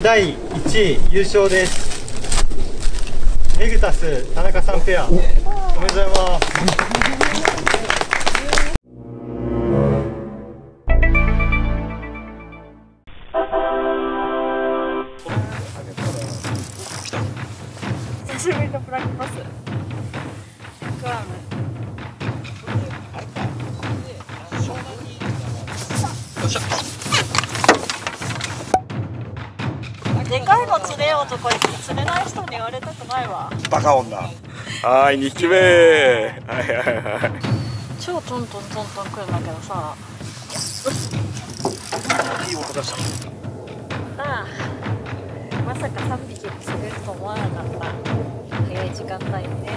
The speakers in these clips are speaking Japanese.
第1位優勝です。メグタス田中さんペア、おめでとうございます。久しぶりのブラックパスドラム、よっしゃ。でかいの釣れよとか釣れない人に言われたくないわ。バカ女。はい、2匹目。はい。超トントントントン来るんだけどさ。いい音出した。ああ、まさか3匹釣れると思わなかった。早い時間帯にね。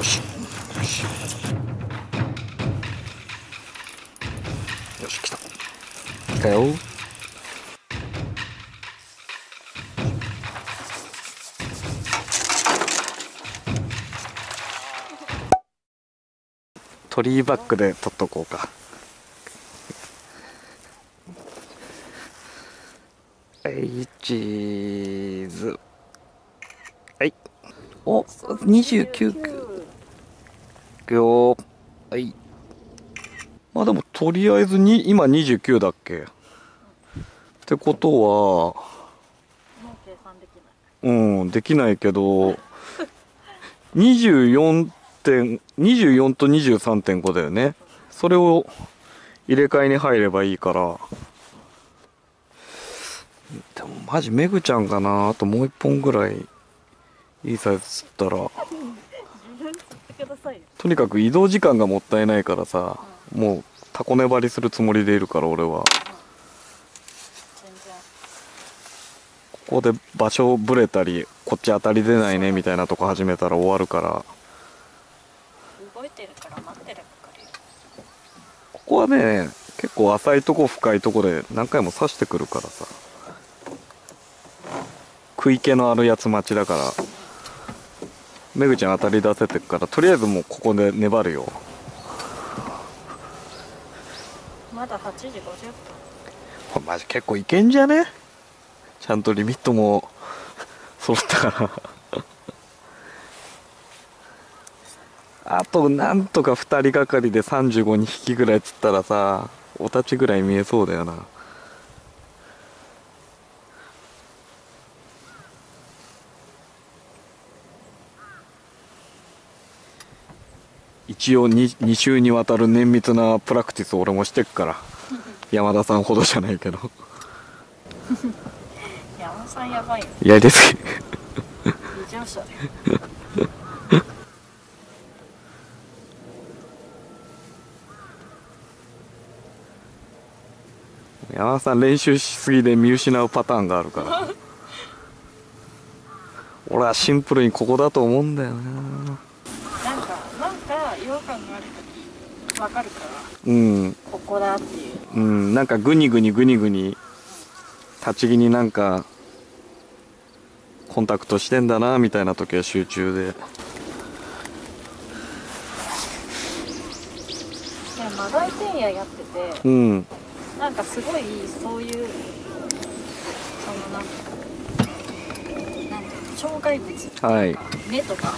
よし、来た。来たよ。トリーバックで取っとこうか。はい、チーズ。はい。お、29。いくよ。はい。まあでもとりあえずに今29だっけってことは、もう計算できない。できないけど24と 23.5 だよね。それを入れ替えに入ればいいから。でもマジめぐちゃんかな。あともう1本ぐらいいいサイズ釣ったらとにかく移動時間がもったいないからさ、もうタコ粘りするつもりでいるから俺は。ここで場所ぶれたりこっち当たり出ないねみたいなとこ始めたら終わるから。動いてるから待ってれば来るよ。ここはね結構浅いとこ深いとこで何回も刺してくるからさ、食い気のあるやつ待ちだから。めぐちゃん当たり出せてるからとりあえずもうここで粘るよ。まだ8時50分。これマジ結構いけんじゃね。ちゃんとリミットも揃ったからあとなんとか2人がかりで32匹ぐらい釣ったらさ、お立ちぐらい見えそうだよな。一応 2週にわたる綿密なプラクティスを俺もしてっから山田さんほどじゃないけど山田さんやばいよ。いやですけど異常者だよ山田さん練習しすぎで見失うパターンがあるから俺はシンプルにここだと思うんだよな。違和感があるときわかるから、ここだっていう、なんかグニグニ立ち気になんかコンタクトしてんだなみたいな時は集中で。いやマダイテンヤやってて、なんかすごいそういうそのなんか障害物とか、目とか。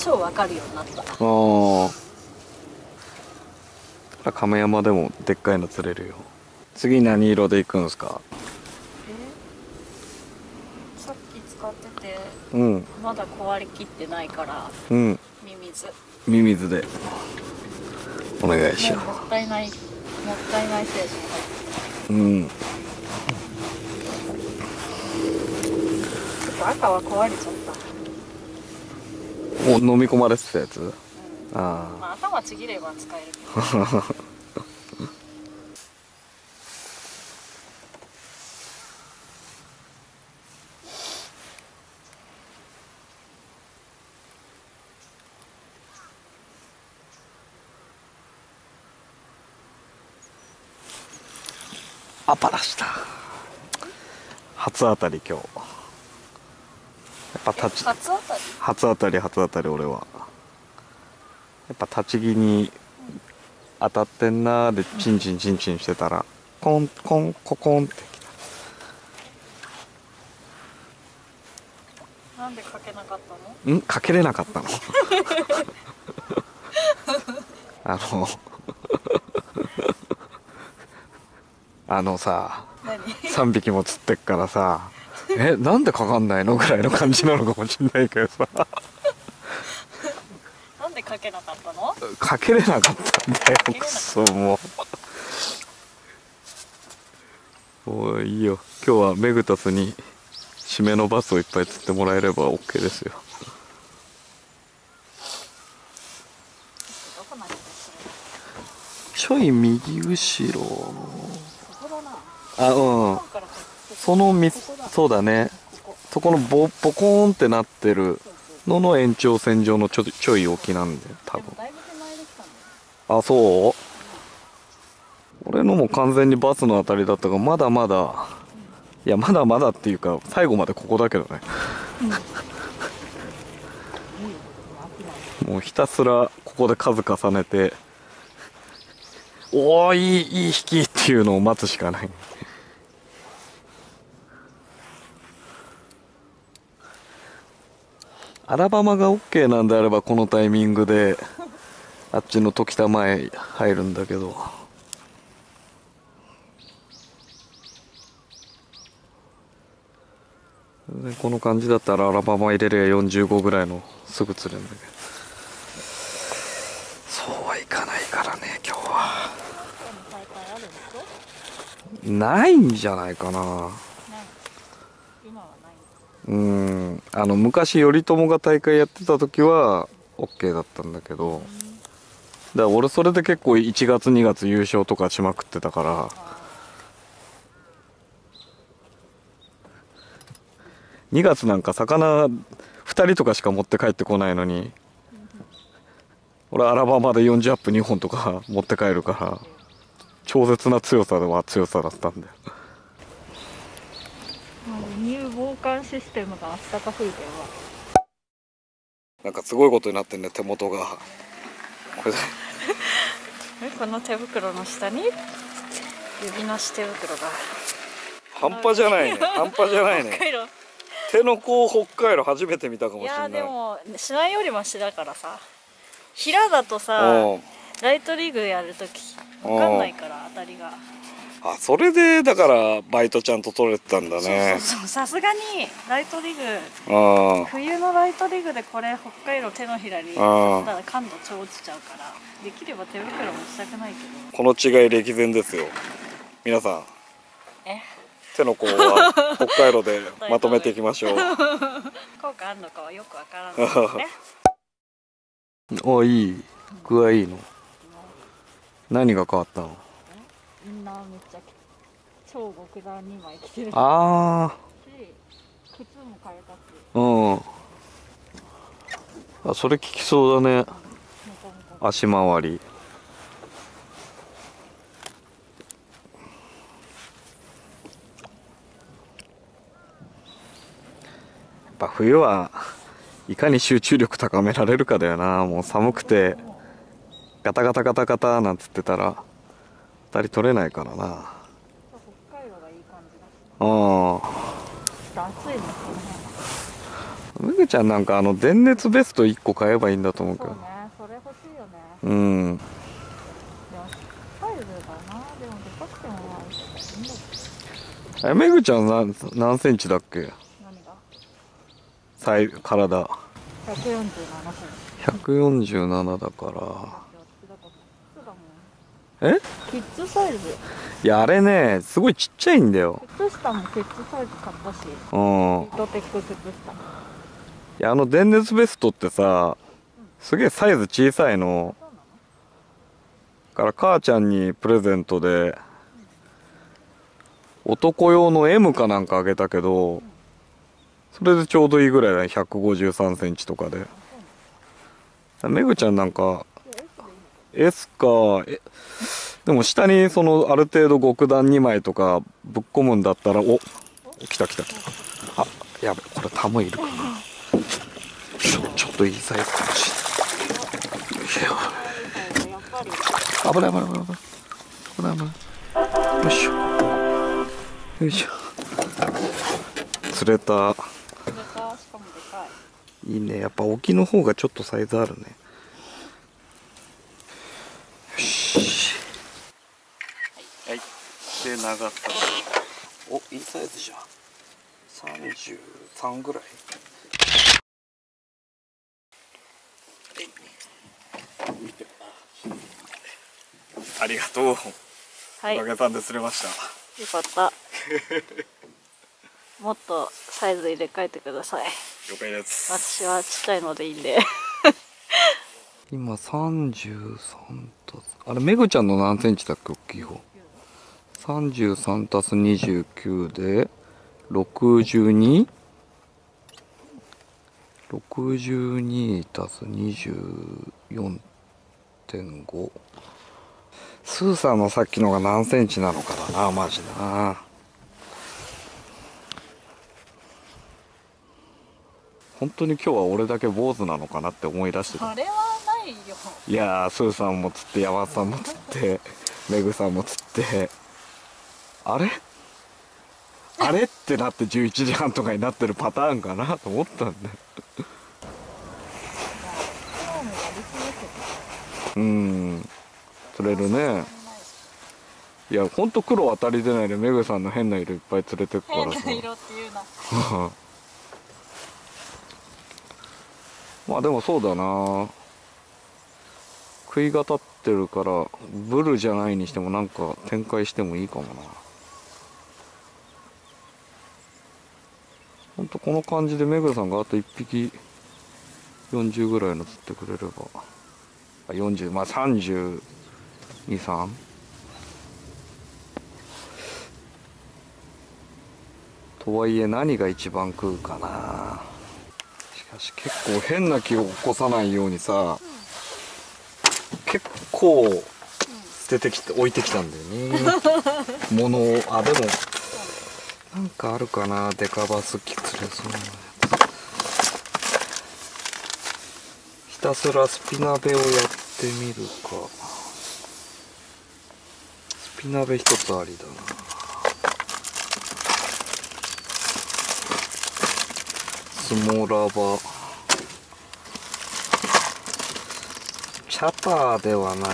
超わかるようになった。ああ、亀山でもでっかいの釣れるよ。次何色でいくんですか？さっき使ってて、まだ壊れきってないから、ミミズでお願いします。もったいない精神入って赤は壊れちゃった。飲み込まれてたやつ。まあ頭ちぎれば使えるけどアパラした。初当たり今日。やっぱ初当たり俺はやっぱ立ち木に当たってんなーでチンチンチンチンしてたらコンコンココンってきた。なんでかけなかったの？ん？かけれなかったの。あのさ、3匹も釣ってっからさ、え、なんでかかんないのぐらいの感じなのかもしんないけどさ。なんでかけなかったの？かけれなかったんだよ、くそもう。もういいよ、今日はメグタスに締めのバスをいっぱい釣ってもらえれば OK ですよ。ちょい右後ろうん、そのみ、そうだね、そこのボコーンってなってるのの延長線上のちょい沖なんで、多分。あ、そう？俺のも完全にバスの当たりだったが、まだまだ、いやまだまだっていうか最後までここだけどね。もうひたすらここで数重ねて、おー、いい引きっていうのを待つしかない。アラバマが OK なんであればこのタイミングであっちの時たまへ入るんだけど、この感じだったらアラバマ入れりゃ45ぐらいのすぐ釣れるんだけど、そうはいかないからね。今日はないんじゃないかな。昔頼朝が大会やってた時は OK だったんだけど、だから俺それで結構1月2月優勝とかしまくってたから、2月なんか魚2人とかしか持って帰ってこないのに、俺アラバマで40アップ2本とか持って帰るから、超絶な強さでは強さだったんだよ。防寒システムがあったかすぎて、なんかすごいことになってんね、手元が。これこの手袋の下に指なし手袋が半端じゃないね。半端じゃないね。手の甲北海道初めて見たかもしれない。いやでもしないよりマシだからさ。平だとさ、ライトリーグやるとき分かんないから当たりが。あ、それでだからバイトちゃんと取れてたんだね。そうそうそう、さすがにライトリグ、冬のライトリグでこれ北海道手のひらにあったら感度超落ちちゃうから、できれば手袋もしたくないけど、この違い歴然ですよ皆さん。手の甲は北海道でまとめていきましょう。効果あるのかはよくわからないですね。あ、いい具合いいの、何が変わったの？みんなめっちゃ超極端2枚着てる。ああ。靴も変えたし。うん。あ、それ効きそうだね。足回り。やっぱ冬はいかに集中力高められるかだよな。もう寒くてガタガタガタガタなんつってたら。当たり取れないからな。北海道がいい感じだし。暑いの。むぐちゃんなんか電熱ベスト1個買えばいいんだと思うけど。そうね、それ欲しいよね。でも北海道だな。でもでかくてもない。むぐちゃん何センチだっけ？何が？体。147だから。え？キッズサイズ。いやあれね、すごいちっちゃいんだよ。靴下もキッズサイズ買ったし。ヒートテック靴下。いや電熱ベストってさ、すげえサイズ小さいの。から母ちゃんにプレゼントで男用の M かなんかあげたけど、それでちょうどいいぐらいだね、153センチとかで。めぐちゃんなんか。S か、でも下にある程度極段2枚とかぶっ込むんだったら、お、来た来た来た。あ、やべ、これタムいるかな。ちょっといいサイズかもしれない。危ない。よいしょよいしょ、釣れた。しかもでかい。いいね、やっぱ沖の方がちょっとサイズあるね。よし、はい、はい、で長さ、お、いいサイズじゃん。33ぐらい。見て、ありがとう。はい、おかげさんで釣れました。よかったもっとサイズ入れ替えてください。了解です。私はちっちゃいのでいいんで今33と、あれめぐちゃんの何センチだっけ、大きい方。33+29で62、62+24.5。スーさんのさっきのが何センチなのかだな、マジな。本当に今日は俺だけ坊主なのかなって思い出してた。それはないよ。いやー、スーさんも釣って、山田さんも釣って、メグさんも釣って、あれあれってなって11時半とかになってるパターンかなと思ったんだよ釣れるね。いや、ほんと黒当たり出ないで、メグさんの変な色いっぱい釣れてくからさ。変な色っていうなまあでもそうだな、食いが立ってるから、ブルじゃないにしてもなんか展開してもいいかもな。ほんとこの感じで目黒さんがあと1匹40ぐらいの釣ってくれれば、あ、40、まあ32、3。とはいえ何が一番食うかな。結構変な気を起こさないようにさ、結構捨ててきて置いてきたんだよね物を。あ、でもなんかあるかな、デカバスキ釣れそうなやつ。ひたすらスピナベをやってみるか。スピナベ一つありだな。スモラバ、チャパーではないな。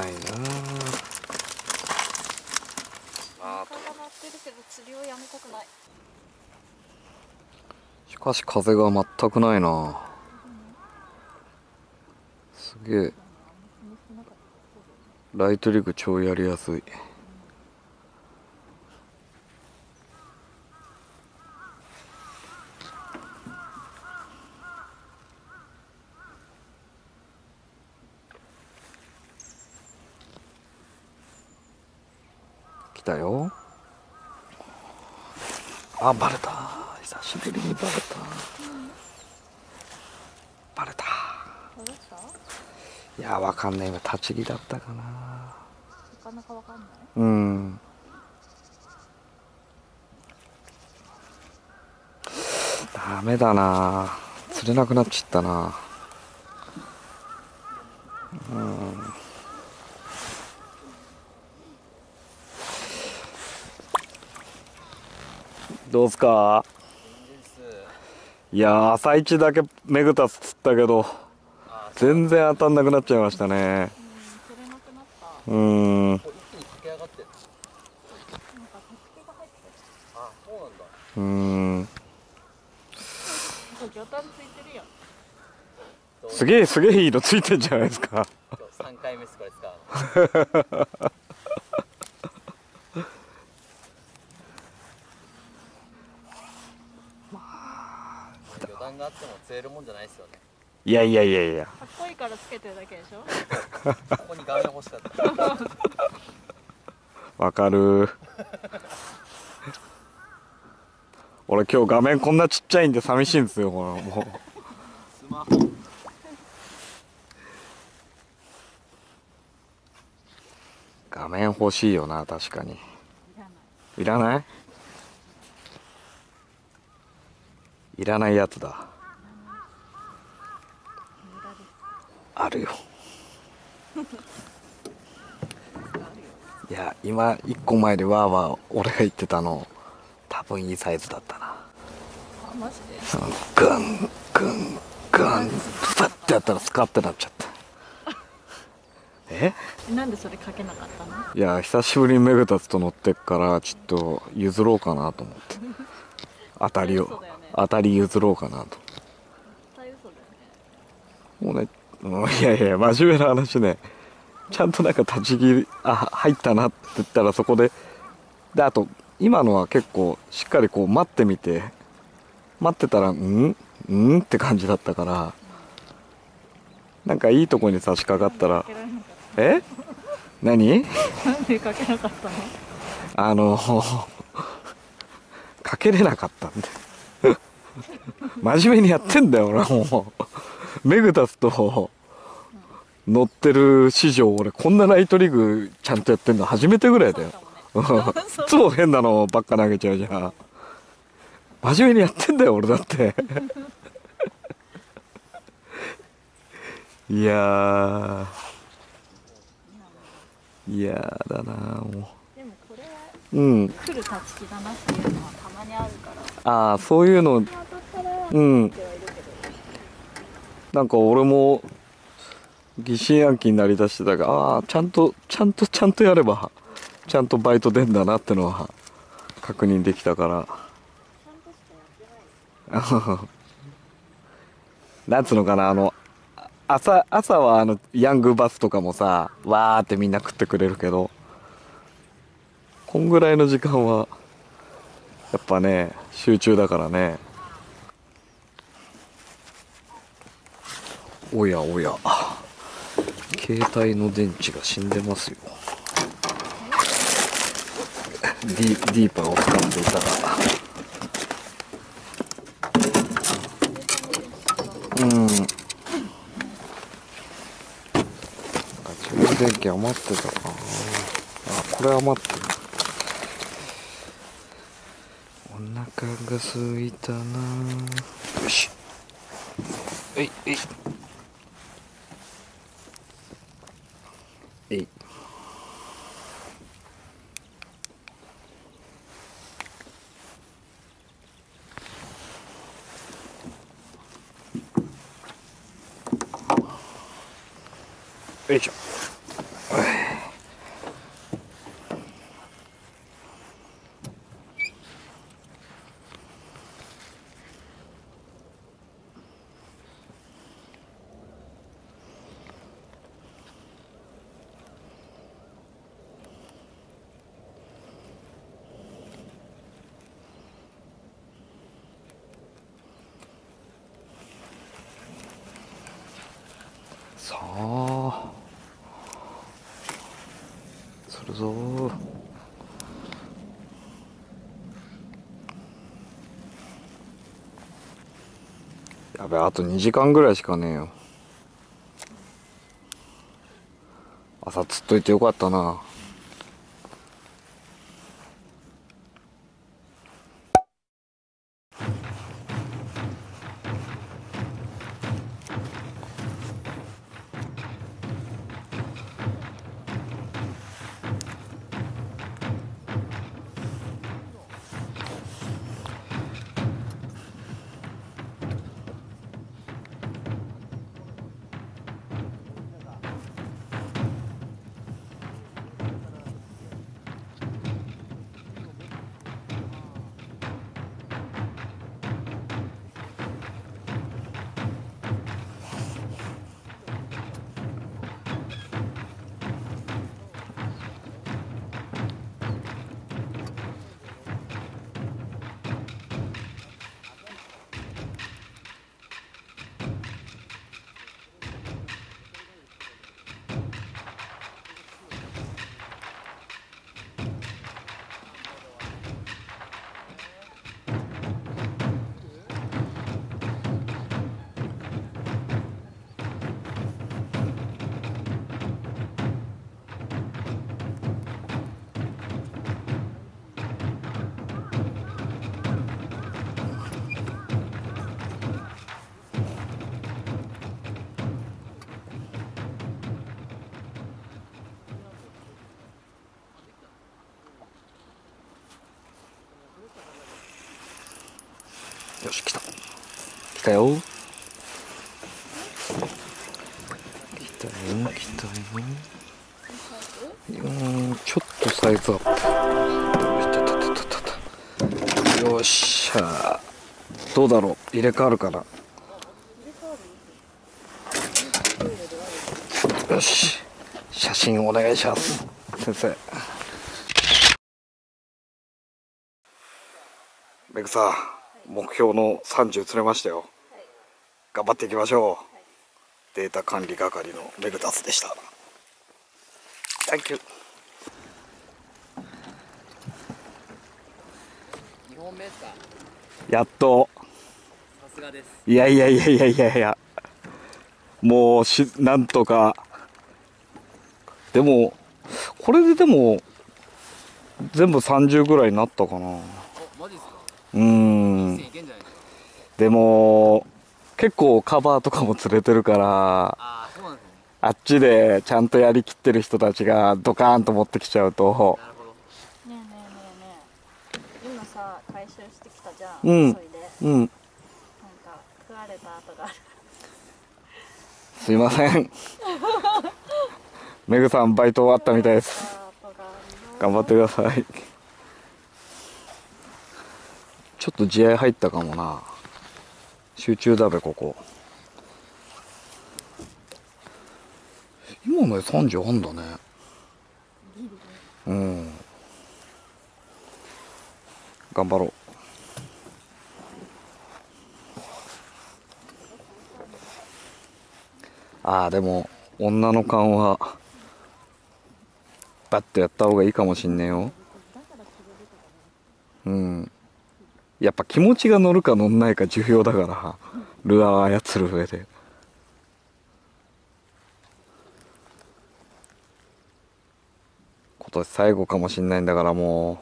しかし風が全くないな。すげえ。ライトリグ超やりやすい。だよ。あ、バレた。久しぶりにバレた。バレた。いや、わかんない。今立ち木だったかな。なかなかわかんない。うん。ダメだな。釣れなくなっちゃったな。うん。どうすか。いや、朝一だけメグタス釣ったけど全然当たんなくなっちゃいましたね。すげえいいのついてんじゃないですか。3回目これ使ういやかっこいいからつけてるだけでしょここに画面欲しかったわかる俺今日画面こんなちっちゃいんで寂しいんですよ、これもうスマホ。画面欲しいよな、確かに。いらない、いらないやつだ。あるよいや、今1個前でわーわー俺が言ってたの多分いいサイズだったな。あ、マジでガンガンガンパッてやったらスカッてなっちゃった。え、なんでそれかけなかったの？いや、久しぶりにメグタツと乗ってっからちょっと譲ろうかなと思って当たりを、ね、当たり譲ろうかなと。もうね、いやいや真面目な話ね、ちゃんとなんか立ち切り、あ、入ったなって言ったらそこで、で、あと今のは結構しっかりこう待ってみて、待ってたらんって感じだったから、なんかいいとこに差し掛かったら、え、何？なんでかけなかったの？かけれなかったんで真面目にやってんだよ俺もうメグタツと乗ってる史上俺こんなライトリグちゃんとやってんの初めてぐらいだよ。いつも変なのばっか投げちゃうじゃん。真面目にやってんだよ俺だっていやーだなー、もうでもこれ、うん、来る立ち来だなっていうのはたまにあるから。ああ、そういうの、うん、なんか俺も疑心暗鬼になりだしてたが、ああ、ちゃんとやればちゃんとバイト出んだなってのは確認できたからなんつうのかな、朝はヤングバスとかもさ、わーってみんな食ってくれるけど、こんぐらいの時間はやっぱね集中だからね。おやおや、携帯の電池が死んでますよ。ディーパーを使っていたら、うん、なんか充電器余ってたかな。あ、これ余ってる。お腹が空いたな。よし。えいえい。えい。よいしょ。さあ、するぞ。やべえ、あと2時間ぐらいしかねえよ。朝釣っといてよかったな。よし、来た。来たよ。来たよ、来たよ。ちょっとサイズアップ。よっしゃ。どうだろう、入れ替わるかな。よし、写真お願いします、先生。めぐさん、目標の30釣れましたよ。頑張っていきましょう。データ管理係のめぐたすでした。サンキュー。2本目ですか。やっと。さすがです。いやいやいやいやいやいや。もうなんとか。でもこれででも全部30ぐらいになったかな。マジですか。でも結構カバーとかも釣れてるから、 そうなんですね。あっちでちゃんとやりきってる人たちがドカーンと持ってきちゃうと。なるほど。ねえねえねえねえ、今さ回収してきたじゃん、急いで。なんか食われた跡がある。すいません。めぐさん、バイト終わったみたいです。頑張ってください。ちょっと地合入ったかもな。集中だべ、ここ。今の30あんだね。うん、頑張ろう。ああ、でも女の勘はバッとやった方がいいかもしんねえよ。うん。やっぱ気持ちが乗るか乗んないか重要だから、ルアー操る上で。今年最後かもしんないんだから、もう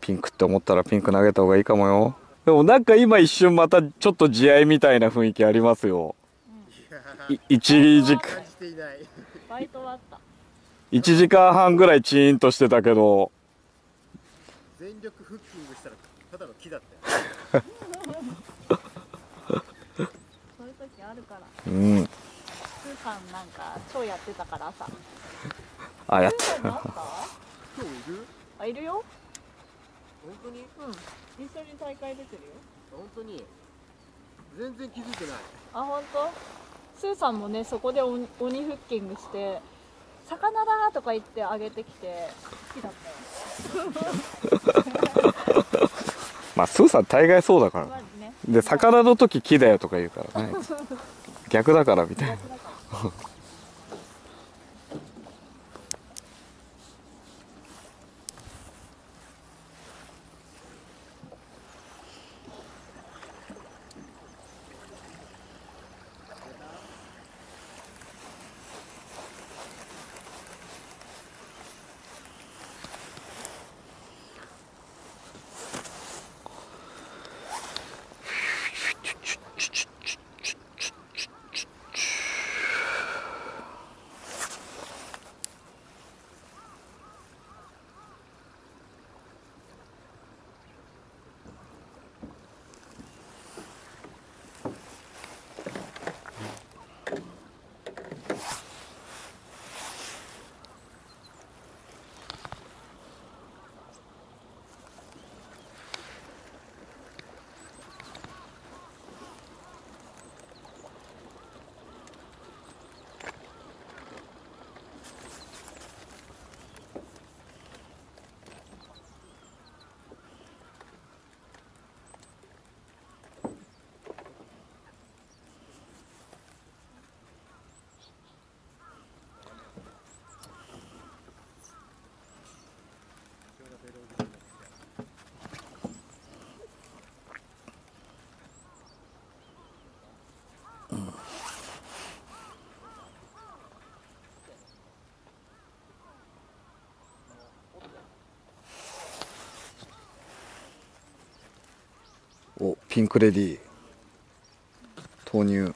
ピンクって思ったらピンク投げた方がいいかもよ。でもなんか今一瞬またちょっと地合いみたいな雰囲気ありますよ。1時間半ぐらいチーンとしてたけど、全力フッキングしたらただの木だったよ。そういう時あるから。うん。通販なんか超やってたからさ。あ、やってた。今日いる？あ、いるよ。本当に？うん。一緒に大会出てるよ。本当に。全然気づいてない。あ、本当？スーさんもね、そこで鬼フッキングして「魚だ!」とか言ってあげてきて、好きだったよ。まあスーさん大概そうだから、ね、で魚の時「木だよ」とか言うからね。逆だからみたいな。お、ピンクレディー投入。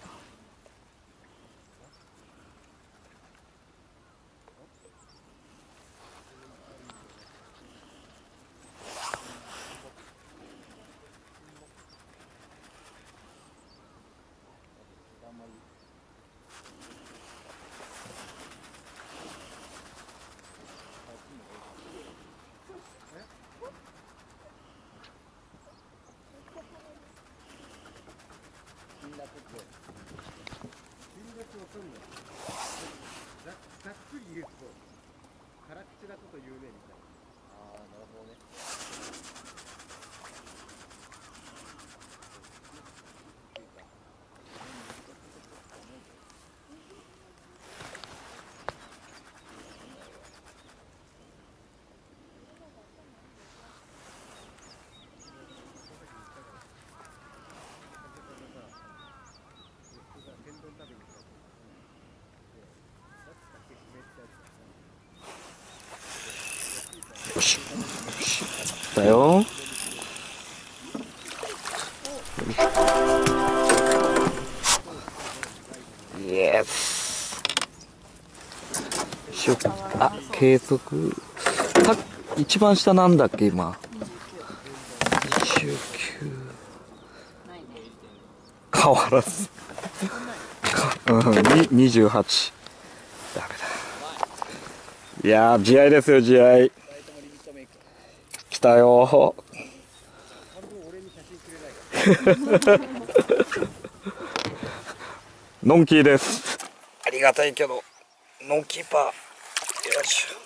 辛口なこと言うねみたいな。ああ、なるほどね。だよ。イエス。しよっか。あ、計測。一番下なんだっけ今。29。変わらず。28。ダメだ。いやー、地合いですよ地合い。だよ。ノンキーです。ありがたいけど、ノンキーパー。よいしょ。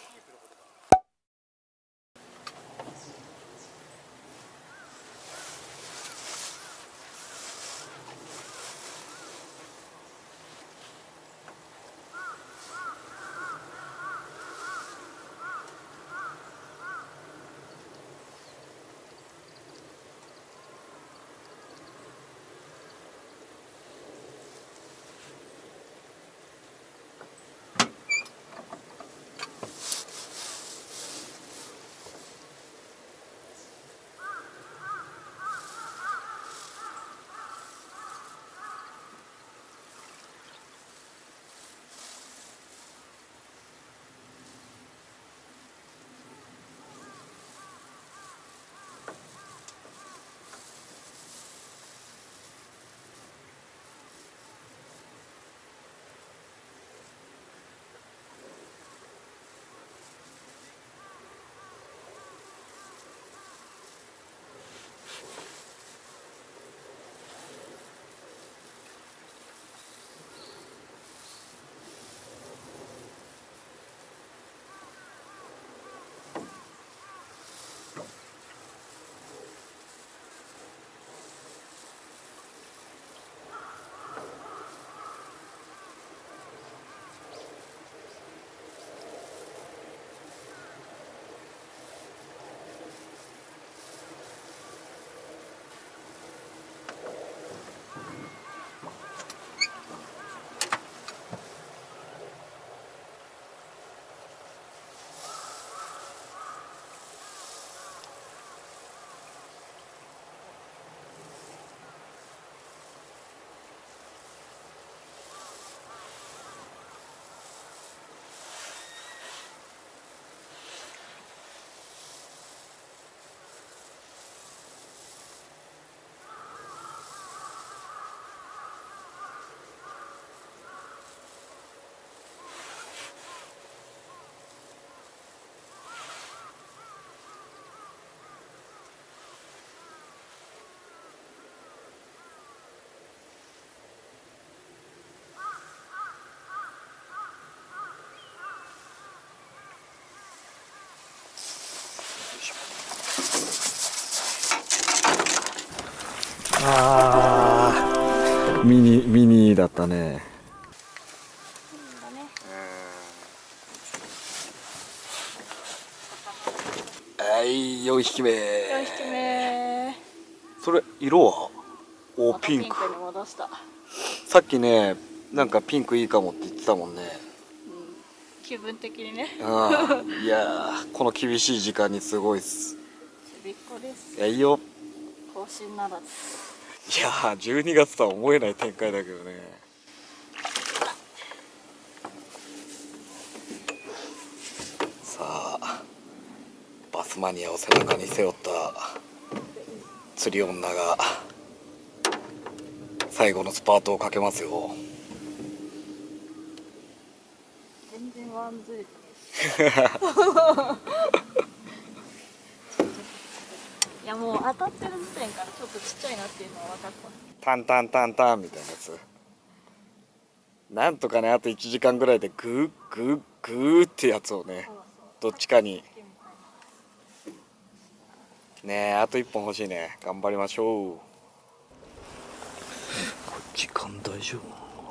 あー、ミニだったね。はい、4匹目。それ色は？おー、ピンク。さっきね、なんかピンクいいかもって言ってたもんね。うん、気分的にね。いやー、この厳しい時間にすごいっす。びっこです。いや、いいよ。更新ならず。いやー、12月とは思えない展開だけどね。さあ、バスマニアを背中に背負った釣り女が最後のスパートをかけますよ。全然ワンズイいや、もう当たってる時点からちょっとちっちゃいなっていうのは分かった。タンタンタンタンみたいなやつ。なんとかね、あと1時間ぐらいでグーグーグーってやつをね、そうそうどっちかにねえ、あと1本欲しいね。頑張りましょう。時間大丈夫な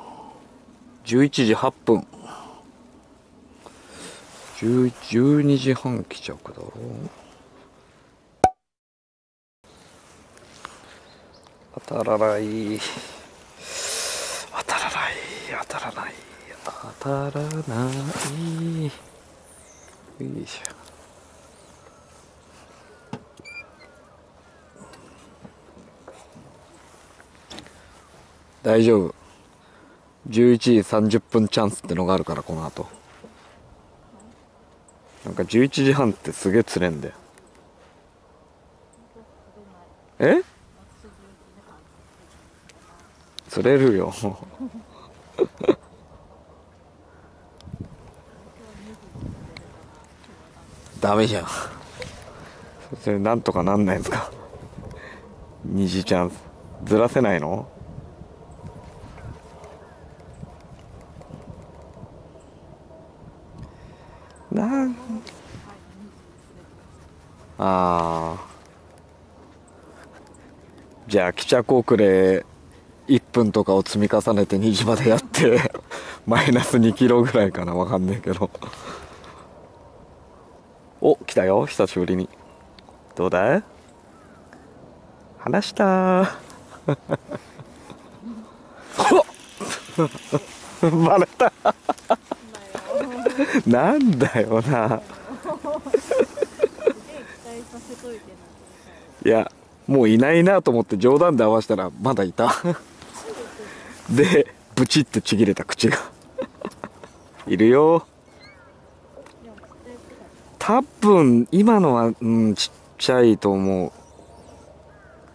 のかな。11時8分、12時半来ちゃうだろう。当たらない、当たらない、当たらない、当たらない。よいしょ。大丈夫。11時30分チャンスってのがあるから、この後なんか11時半ってすげえ釣れんだよ。え？釣れるよ。ダメじゃん。それなんとかなんないんですか？二次チャンスずらせないの？じゃあ、帰着遅れ1分とかを積み重ねて2時までやってマイナス2キロぐらいかな、わかんないけど。お、来たよ、久しぶりに。どうだい？話したー。バレた。なんだよな。いや、もういないなと思って冗談で合わせたらまだいた。でブチってちぎれた口が。いるよ多分。今のはちっちゃいと思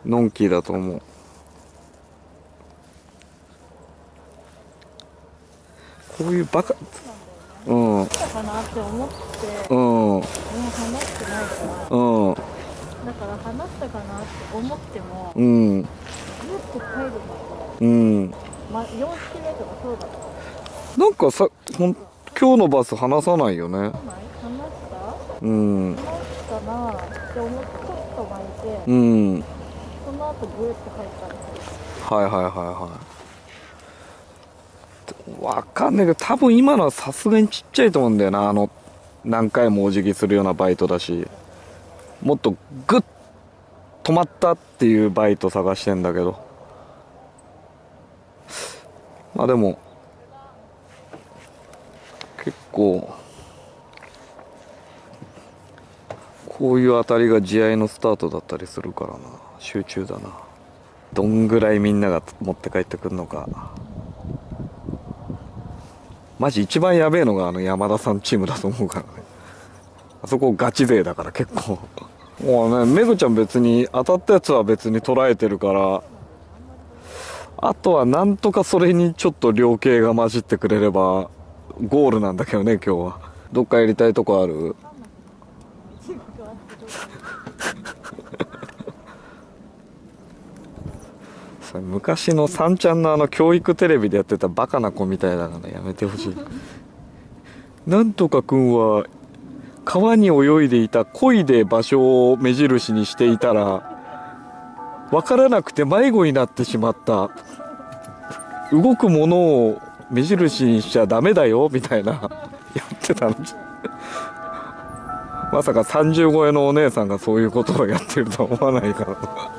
う。のんきだと思う。こういうバカ、うん、かなって思って、うん、もう話してないから、うん、だから話したかなって思っても、うん、ずっと帰るの、うん、ま、4匹目とかそうだった。なんかさ、今日のバス話さないよね。話した？うん。話したなって思ってちょっと巻いて、うん。その後ブーって帰ったんですよ。はいはいはいはい。わかんないけど、多分今のはさすがにちっちゃいと思うんだよな。何回もお辞儀するようなバイトだし、もっとグッ止まったっていうバイト探してんだけど、まあでも結構こういう当たりが地合いのスタートだったりするからな。集中だな。どんぐらいみんなが持って帰ってくるのか。マジ一番やべえのが山田さんチームだと思うからね。あそこガチ勢だから結構。もうね、めぐちゃん別に当たったやつは別に捉えてるから、あとはなんとかそれにちょっと量刑が混じってくれればゴールなんだけどね。今日はどっかやりたいとこある？昔のさんちゃんの教育テレビでやってたバカな子みたいだからやめてほしい。なんとかくんは川に泳いでいた鯉で場所を目印にしていたら分からなくて迷子になってしまった。動くものを目印にしちゃダメだよみたいなやってたの。まさか30超えのお姉さんがそういうことをやってるとは思わないから。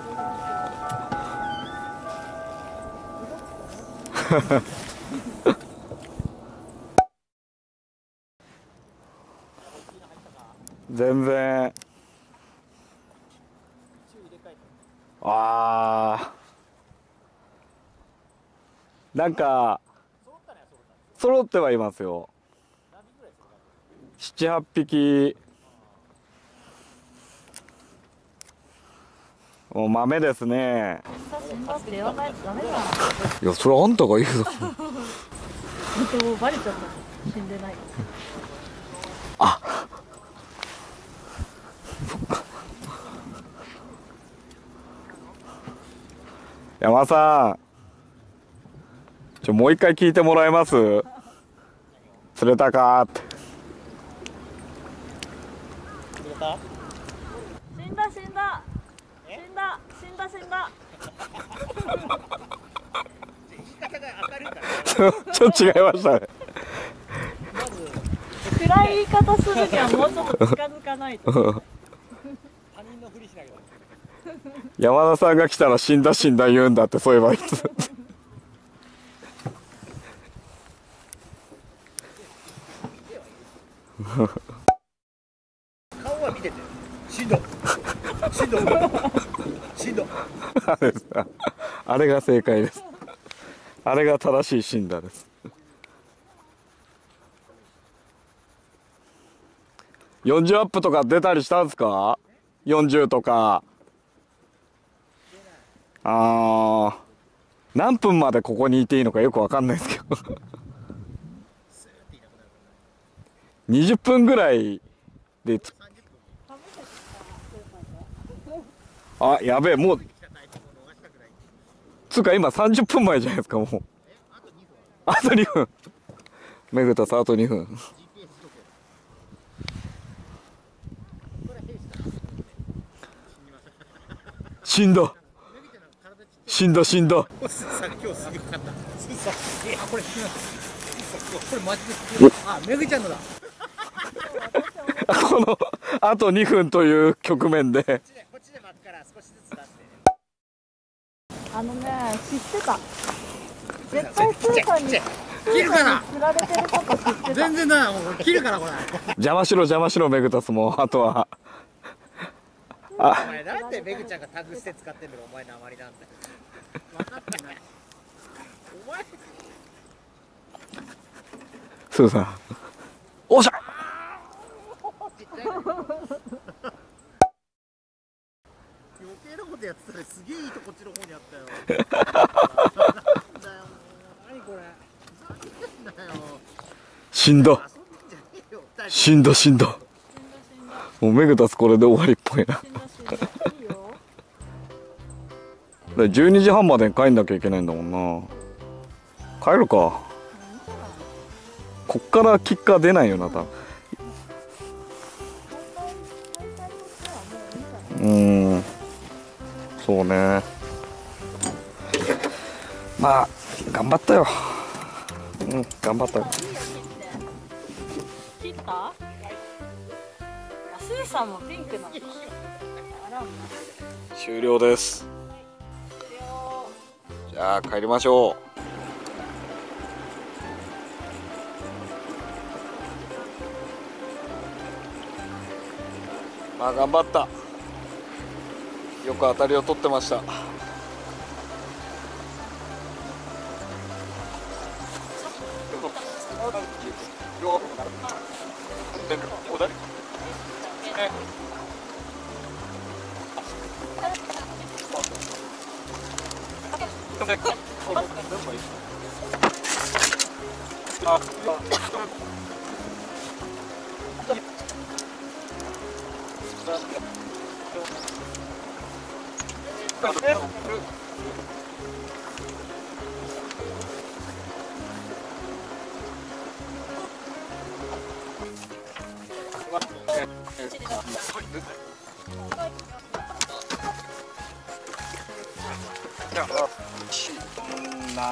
全然。あー、なんか揃ってはいますよ。7、8匹。もう豆ですね。いや、それあんたが言うぞ。あ、そっか。山さん、もう一回聞いてもらえます？釣れたかーって。くれた？死んだ死んだ死んだ死んだ死んだ。ちょっと違いましたね。暗い言い方するにはもうちょっと近づかないと。他人のふりしなきゃ。山田さんが来たら死んだ死んだ言うんだって、そういえばいつ。顔は見てて、しんどしんどしんど、あれが正解です。あれが正しい死んだです。40アップとか出たりしたんですか？40とか。ああ、何分までここにいていいのかよくわかんないですけど20分ぐらいであ、やべえ、もうつうか今30分前じゃないですか。もうあと2分、めぐたさんあと2分。しんどしんどしんど。あ、めぐちゃんのだ。このあと2分という局面で。こっちで待つから少しずつ出してね。あのね、知ってた。絶対スーさんに釣られてること知ってた。全然だ、もう切るからこれ。邪魔しろ邪魔しろ、めぐたすもあとは。あ、お前なんでめぐちゃんがタグして使ってんのがお前のあまりなんだよ。分かってない。お前。そうさん、おっしゃ。余計なことやってたらすげえいいとこっちの方にあったよ。なんだよ、何これ。なんだよ。しんど。しんどしんど。もう目が立つこれで終わりっぽいな。12時半までに帰んなきゃいけないんだもんな。帰るか。こっからキッカー出ないよな、多分。そうね。まあ頑張ったよ。うん、頑張ったよ。切った？あ、スーさんもピンクなの。終了です。じゃあ帰りましょう。あ、頑張った。よく当たりを取ってました。7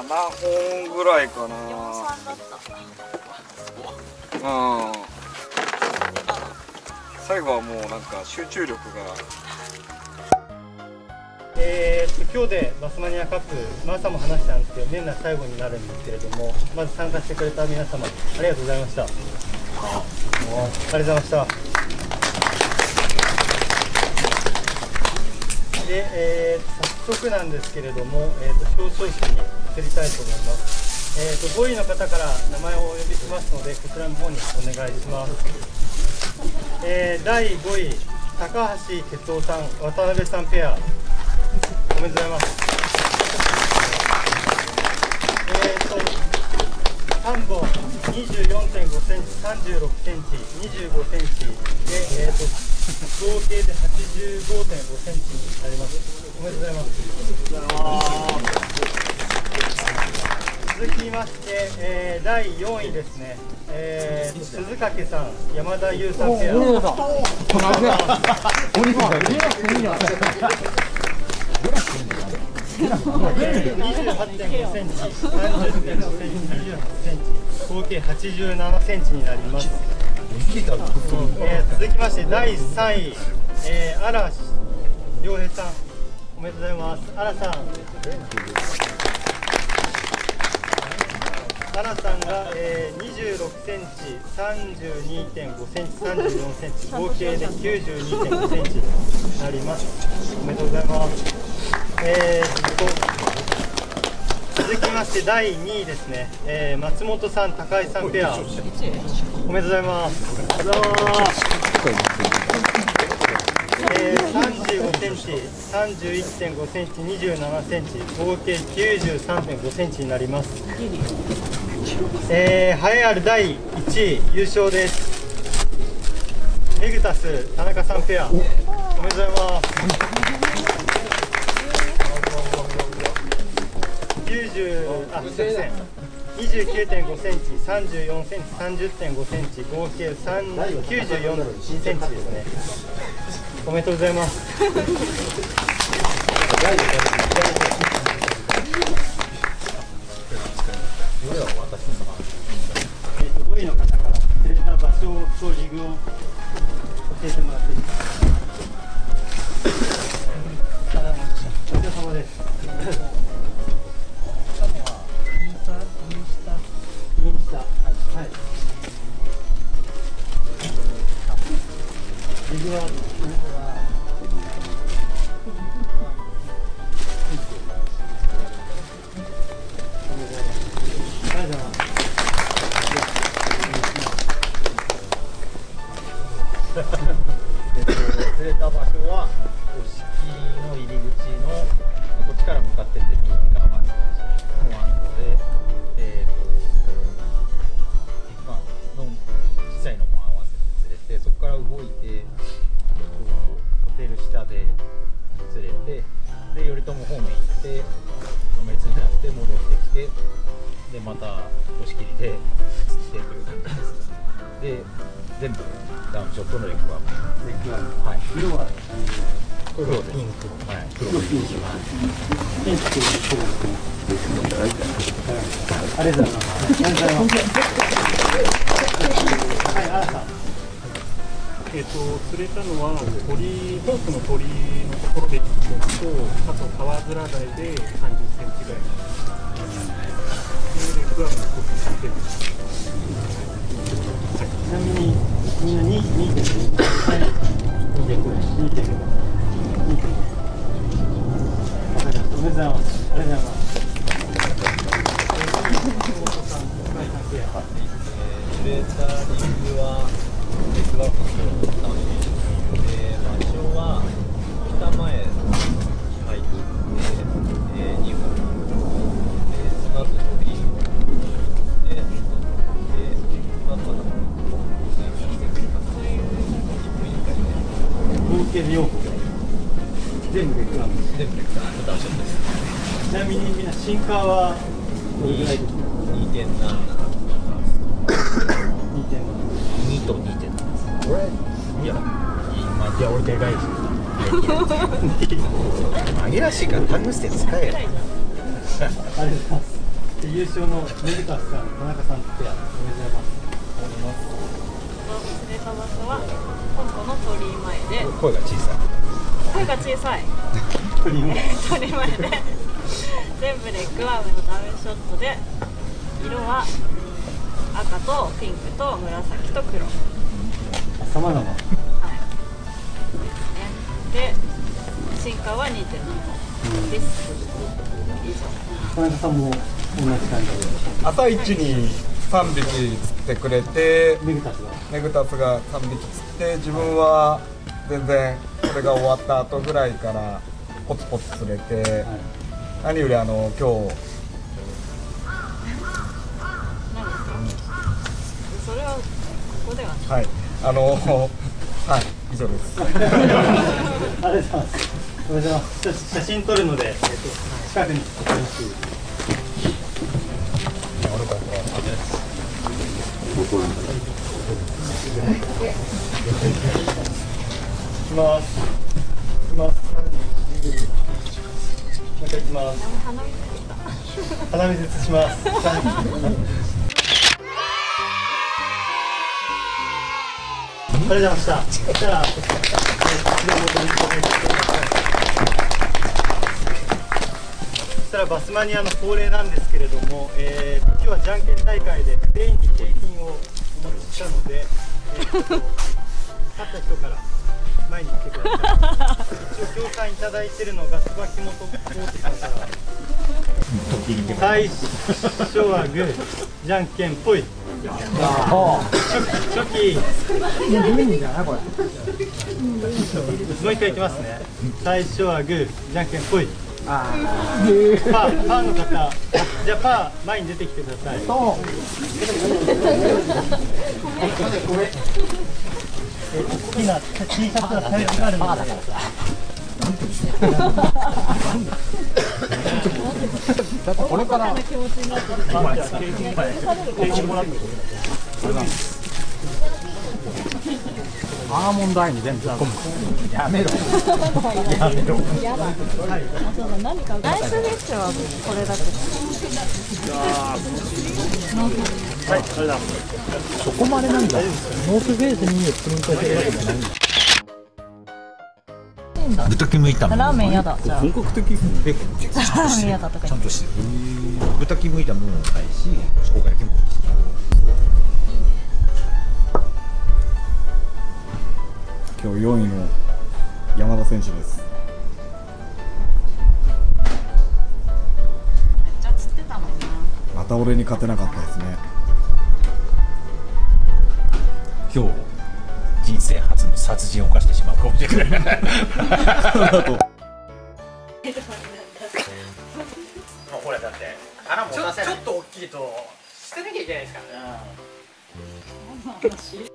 本ぐらいかな。うん。最後はもうなんか集中力が今日でバスマニアカップ、まあ、朝も話したんですけど年内最後になるんですけれども、まず参加してくれた皆様ありがとうございました。ありがとうございました。で、早速なんですけれども、表彰式に移りたいと思います。5位の方から名前をお呼びしますので、こちらの方にお願いします。第5位、高橋哲夫さん、渡辺さんペア、おめでとうございます。3本、24.5センチ、36センチ、25センチで、合計で85.5センチになります。おめでとうございます。続続きまして、第4位ですね、鈴懸さん、山田優さんペア。28.5センチ、30.5センチ、合計87センチになります。続きまして第3位、嵐亮平さん、おめでとうございます。嵐さん。嵐さんが26センチ、32.5センチ、34センチ、合計で92.5センチになります。おめでとうございます。続きまして第2位ですね、松本さん、高井さんペア、おめでとうございます。35センチ、31.5センチ、27センチ、合計93.5センチになります。栄えある第1位優勝です。エグタス田中さんペア、おめでとうございます。29.5センチ、34センチ、30.5センチ、合計94.2センチですね。おめでとうございます。5位の方から釣れた場所とリグを教えてもらっていいですか。お疲れ様です。釣れた場所は五色の入り口のこっちから向かってって右側までのワンドで、まあの小さいのも合わせて釣れて、そこから動いてホテル下で釣れて、で頼朝方面行ってあまり釣れなくて戻ってきて、でまた五色で釣ってという感じです。で全部ダウンショットのレッグアップ。レッグアップ。はい。色は黒です。ピンク。はい。黒ピンク。ピンクと黒ですね。ありがとうございます。ありがとうございます。はい、あらさん。釣れたのは鳥、ホークの鳥のところで1本と、あと川面台で30センチぐらい。でレッグアップの1センチ。ちなみにみんな ちなみにみんなシンカーはどれぐらいですか？ 2.7 と 2.7 です。俺いや俺でかいし。マゲらしいからタングステン使え。ありがとうございます。優勝のメルカスさん、田中さんペア、おめでとうございます。釣れた場所は本当の鳥居前で。声が小さい。声が小さい。鳥居前で。全部レッグワームのダウンショットで、色は赤とピンクと紫と黒、さまざま、はいで、進化は 2.7 です。以上。田中さんも同じ感じで朝一に3匹釣ってくれて、メグタスが3匹釣って、自分は全然それが終わった後ぐらいからポツポツ釣れて、はい何より今日それはここでははいはい以上です。ありがとうございます。写真撮るので近くに。こなんだね。いきます。いきます。もう一回いきます。鼻水します。ありがとうございました。じゃあ、そしたらバスマニアの恒例なんですけれども、今日はじゃんけん大会で全員に景品をお持ちしたので、勝った人から前に来てください。一応協賛いただいているのが椿本大手さんから。最初はグー、じゃんけんぽい。チョキ、もう一回いきますね。最初はグー、じゃんけんぽい。パーの方、じゃあパー前に出てきてください。好きな T シャツはサイズがあるので。これから景品もらってこれなんです。アーモンドアイに全部突っ込む。やめろ。やめろ。何かライスレッシュはこれだけ。はい、それだ。そこまでなんだ。ノースベースにプリントしてるわけじゃないんだ。豚キム炒め。ラーメンやだ。本格的。ラーメンやだとか。ちゃんとしてる。豚キム炒めもないし、生姜焼きも。今日4位の山田選手です。めっちゃ釣ってたもんな。また俺に勝てなかったですね。今日。人生初の殺人を犯してしまうかもしれない。ほらだって花も出せない。ちょっと大きいと捨てなきゃいけないですからね。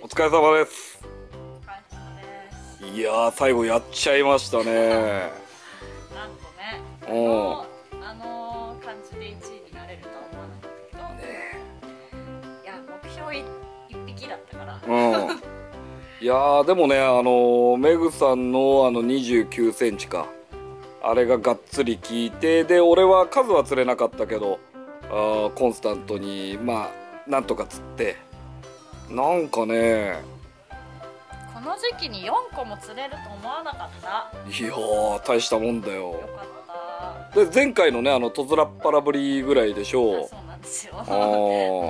お疲れ様です。いやー最後やっちゃいましたね。なんとね。あの感じで1位になれるとは思わなかったけど。いや目標1匹だったから。いやーでもね、メグさんの29センチかあれががっつり効いて、で俺は数は釣れなかったけどコンスタントにまあなんとか釣って、なんかねこの時期に4個も釣れると思わなかった。いやー大したもんだよ。よかった。で前回のねとずらっぱらぶりぐらいでしょう。まあ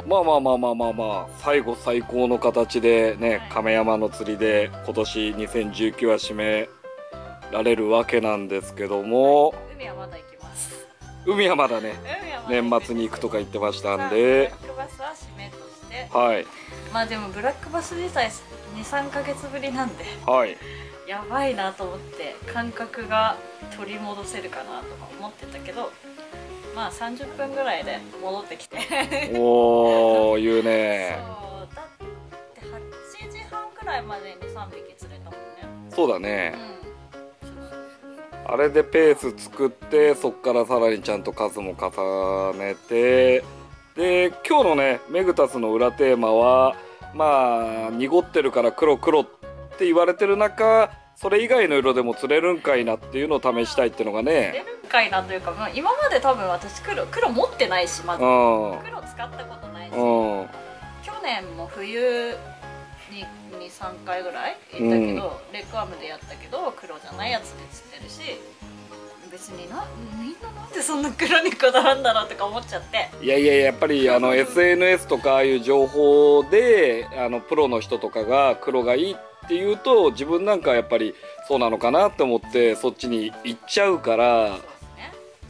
まあまあまあまあまあ最後最高の形でね、はい、亀山の釣りで今年2019は締められるわけなんですけども、はい、海はまだ行きます。海はまだね年末に行くとか言ってましたんで、ブラックバスは締めとして、はい、まあでもブラックバス自体23ヶ月ぶりなんで、はい、やばいなと思って感覚が取り戻せるかなとか思ってたけど、まあ30分ぐらいで戻ってきておお言うね。そうだって8時半ぐらいまでに3匹釣れたもんね。そうだね、うん、あれでペース作って、そっからさらにちゃんと数も重ねて、で今日のねメグタスの裏テーマはまあ濁ってるから黒黒って言われてる中、それ以外の色でも釣れるんかいなっていうのを試したいっていうのがね。釣れるんかいなというか、まあ、今まで多分私黒持ってないし、まず黒使ったことないし、去年も冬に3回ぐらい行ったけど、レッグアームでやったけど黒じゃないやつで釣ってるし、別にみんななんでそんな黒にこだわるんだろうとか思っちゃって。いやいややっぱりSNS とかああいう情報でプロの人とかが黒がいいって言うと、自分なんかやっぱりそうなのかなって思ってそっちに行っちゃうから、ね、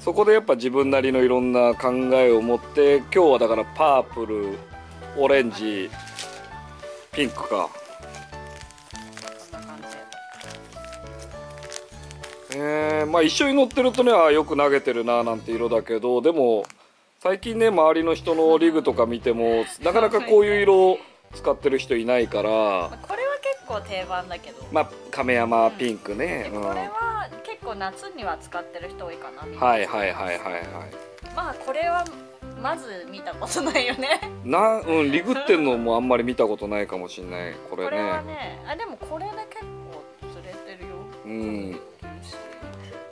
そこでやっぱ自分なりのいろんな考えを持って、今日はだからパープル、オレンジ、ピンクか、こんな感じ。まあ一緒に乗ってるとね、あよく投げてるななんて色だけど、でも最近ね周りの人のリグとか見てもなかなかこういう色を使ってる人いないから。結構定番だけど、まあ亀山ピンクね、これは結構夏には使ってる人多いかな。はいはいはいはいはい。まあこれはまず見たことないよねうん、リグってんのもあんまり見たことないかもしれない。これね、これはね、あ、でもこれで結構釣れてるよ。うん、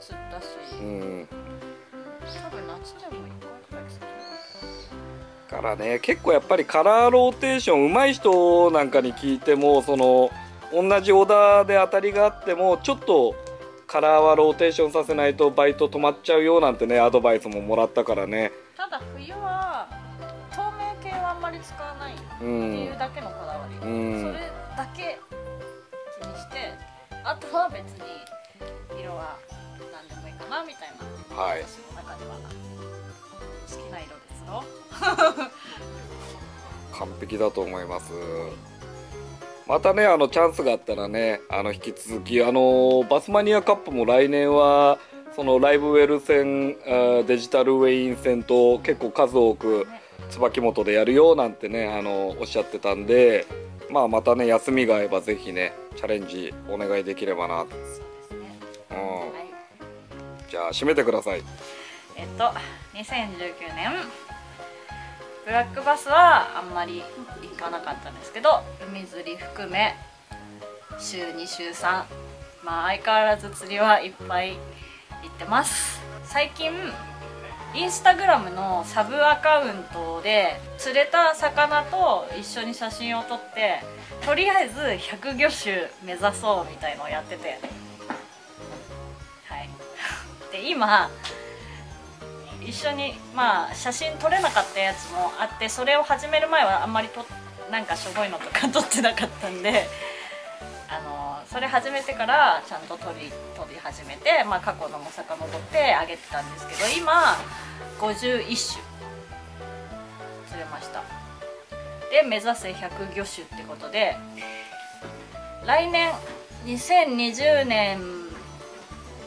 釣ったし、うん、多分夏でも1回くらい釣れるからね。結構やっぱりカラーローテーション上手い人なんかに聞いても、その同じオーダーで当たりがあってもちょっとカラーはローテーションさせないとバイト止まっちゃうよなんてね、アドバイスももらったからね。ただ冬は透明系はあんまり使わないっていうだけのこだわり、うん、それだけ気にして、あとは別に色は何でもいいかなみたいな、はい、私の中では好きな色ですよ完璧だと思います。またね、チャンスがあったらね、引き続き、バスマニアカップも来年はそのライブウェル戦、デジタルウェイン戦と結構数多く椿本でやるよなんてね、おっしゃってたんで、まあ、またね休みが合えばぜひねチャレンジお願いできればなと。そうですね、うん、はい、じゃあ締めてください。2019年ブラックバスはあんまり行かなかったんですけど、海釣り含め週2週3、まあ相変わらず釣りはいっぱい行ってます。最近インスタグラムのサブアカウントで釣れた魚と一緒に写真を撮って、とりあえず100魚種目指そうみたいのをやってて、はいで今一緒に、まあ、写真撮れなかったやつもあって、それを始める前はあんまりなんかしょぼいのとか撮ってなかったんで、それ始めてからちゃんと撮り始めて、まあ、過去のも遡ってあげてたんですけど、今51種釣れました。で目指せ100魚種ってことで、来年2020年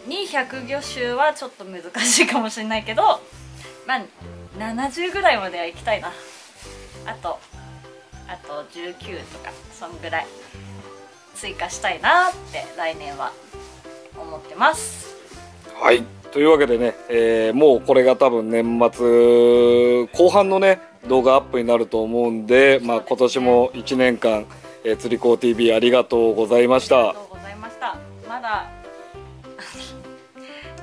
200魚種はちょっと難しいかもしれないけど、まあ70ぐらいまでは行きたいな。あと19とかそんぐらい追加したいなって来年は思ってます。はい、というわけでね、もうこれが多分年末後半のね動画アップになると思うんで、まあ今年も1年間、釣り子 TV ありがとうございました。ありがとうございました。まだ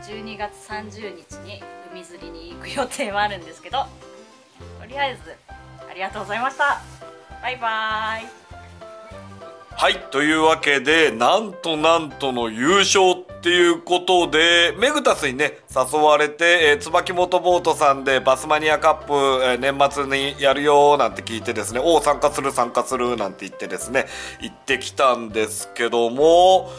12月30日に海釣りに行く予定はあるんですけど、とりあえずありがとうございました。バイバーイ。はい、というわけでなんとなんとの優勝っていうことで、メグタスにね誘われて、椿本ボートさんでバスマニアカップ、年末にやるよなんて聞いてですね、おお参加するなんて言ってですね行ってきたんですけども、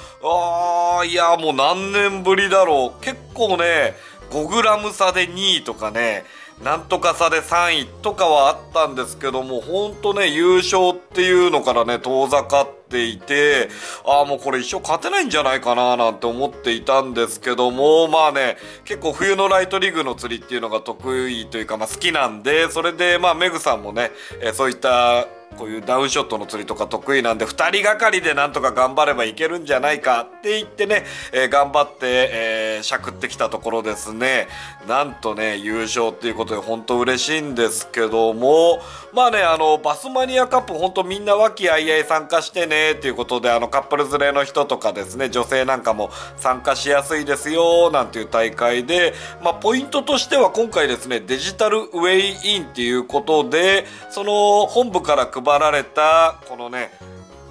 いやもう何年ぶりだろう。結構ね 5g 差で2位とかね、なんとか差で3位とかはあったんですけども、ほんとね優勝っていうのからね遠ざかっていて、ああもうこれ一生勝てないんじゃないかななんて思っていたんですけども、まあね結構冬のライトリグの釣りっていうのが得意というか、まあ、好きなんで、それでまあメグさんもねそういったこういうダウンショットの釣りとか得意なんで、2人がかりでなんとか頑張ればいけるんじゃないかって言ってね、頑張って、しゃくってきたところですね、なんとね優勝っていうことで本当嬉しいんですけども、まあねバスマニアカップ本当みんな和気あいあい参加してねっていうことで、カップル連れの人とかですね女性なんかも参加しやすいですよなんていう大会で、まあポイントとしては今回ですねデジタルウェイインっていうことで、その本部から配られたこのね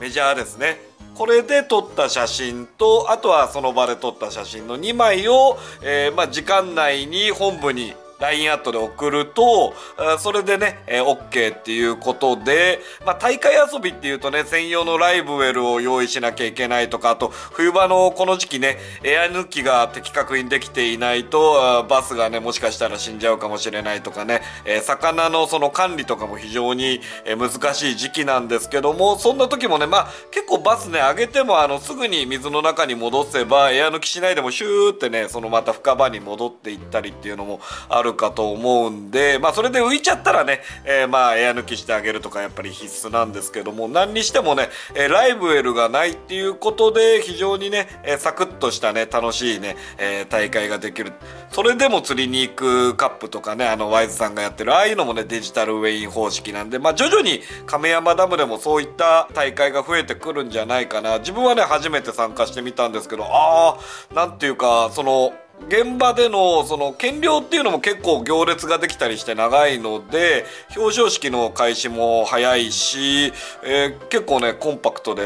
メジャーですね、これで撮った写真とあとはその場で撮った写真の2枚を、まあ時間内に本部にLINE アットで送ると、それでね、OK っていうことで、まあ、大会遊びっていうとね、専用のライブウェルを用意しなきゃいけないとか、あと、冬場のこの時期ね、エア抜きが的確にできていないと、バスがね、もしかしたら死んじゃうかもしれないとかね、魚のその管理とかも非常に難しい時期なんですけども、そんな時もね、まあ、結構バスね、上げてもすぐに水の中に戻せば、エア抜きしないでもシューってね、そのまた深場に戻っていったりっていうのもあるるかと思うんで、まあそれで浮いちゃったらね、まあエア抜きしてあげるとかやっぱり必須なんですけども、何にしてもね、ライブエルがないっていうことで非常にね、サクッとしたね、楽しいね、大会ができる。それでも釣りに行くカップとかね、ワイズさんがやってるああいうのもね、デジタルウェイン方式なんで、まあ徐々に亀山ダムでもそういった大会が増えてくるんじゃないかな。自分はね、初めて参加してみたんですけど、ああ、なんていうか、その、現場でのその検量っていうのも結構行列ができたりして長いので、表彰式の開始も早いし、結構ねコンパクトで、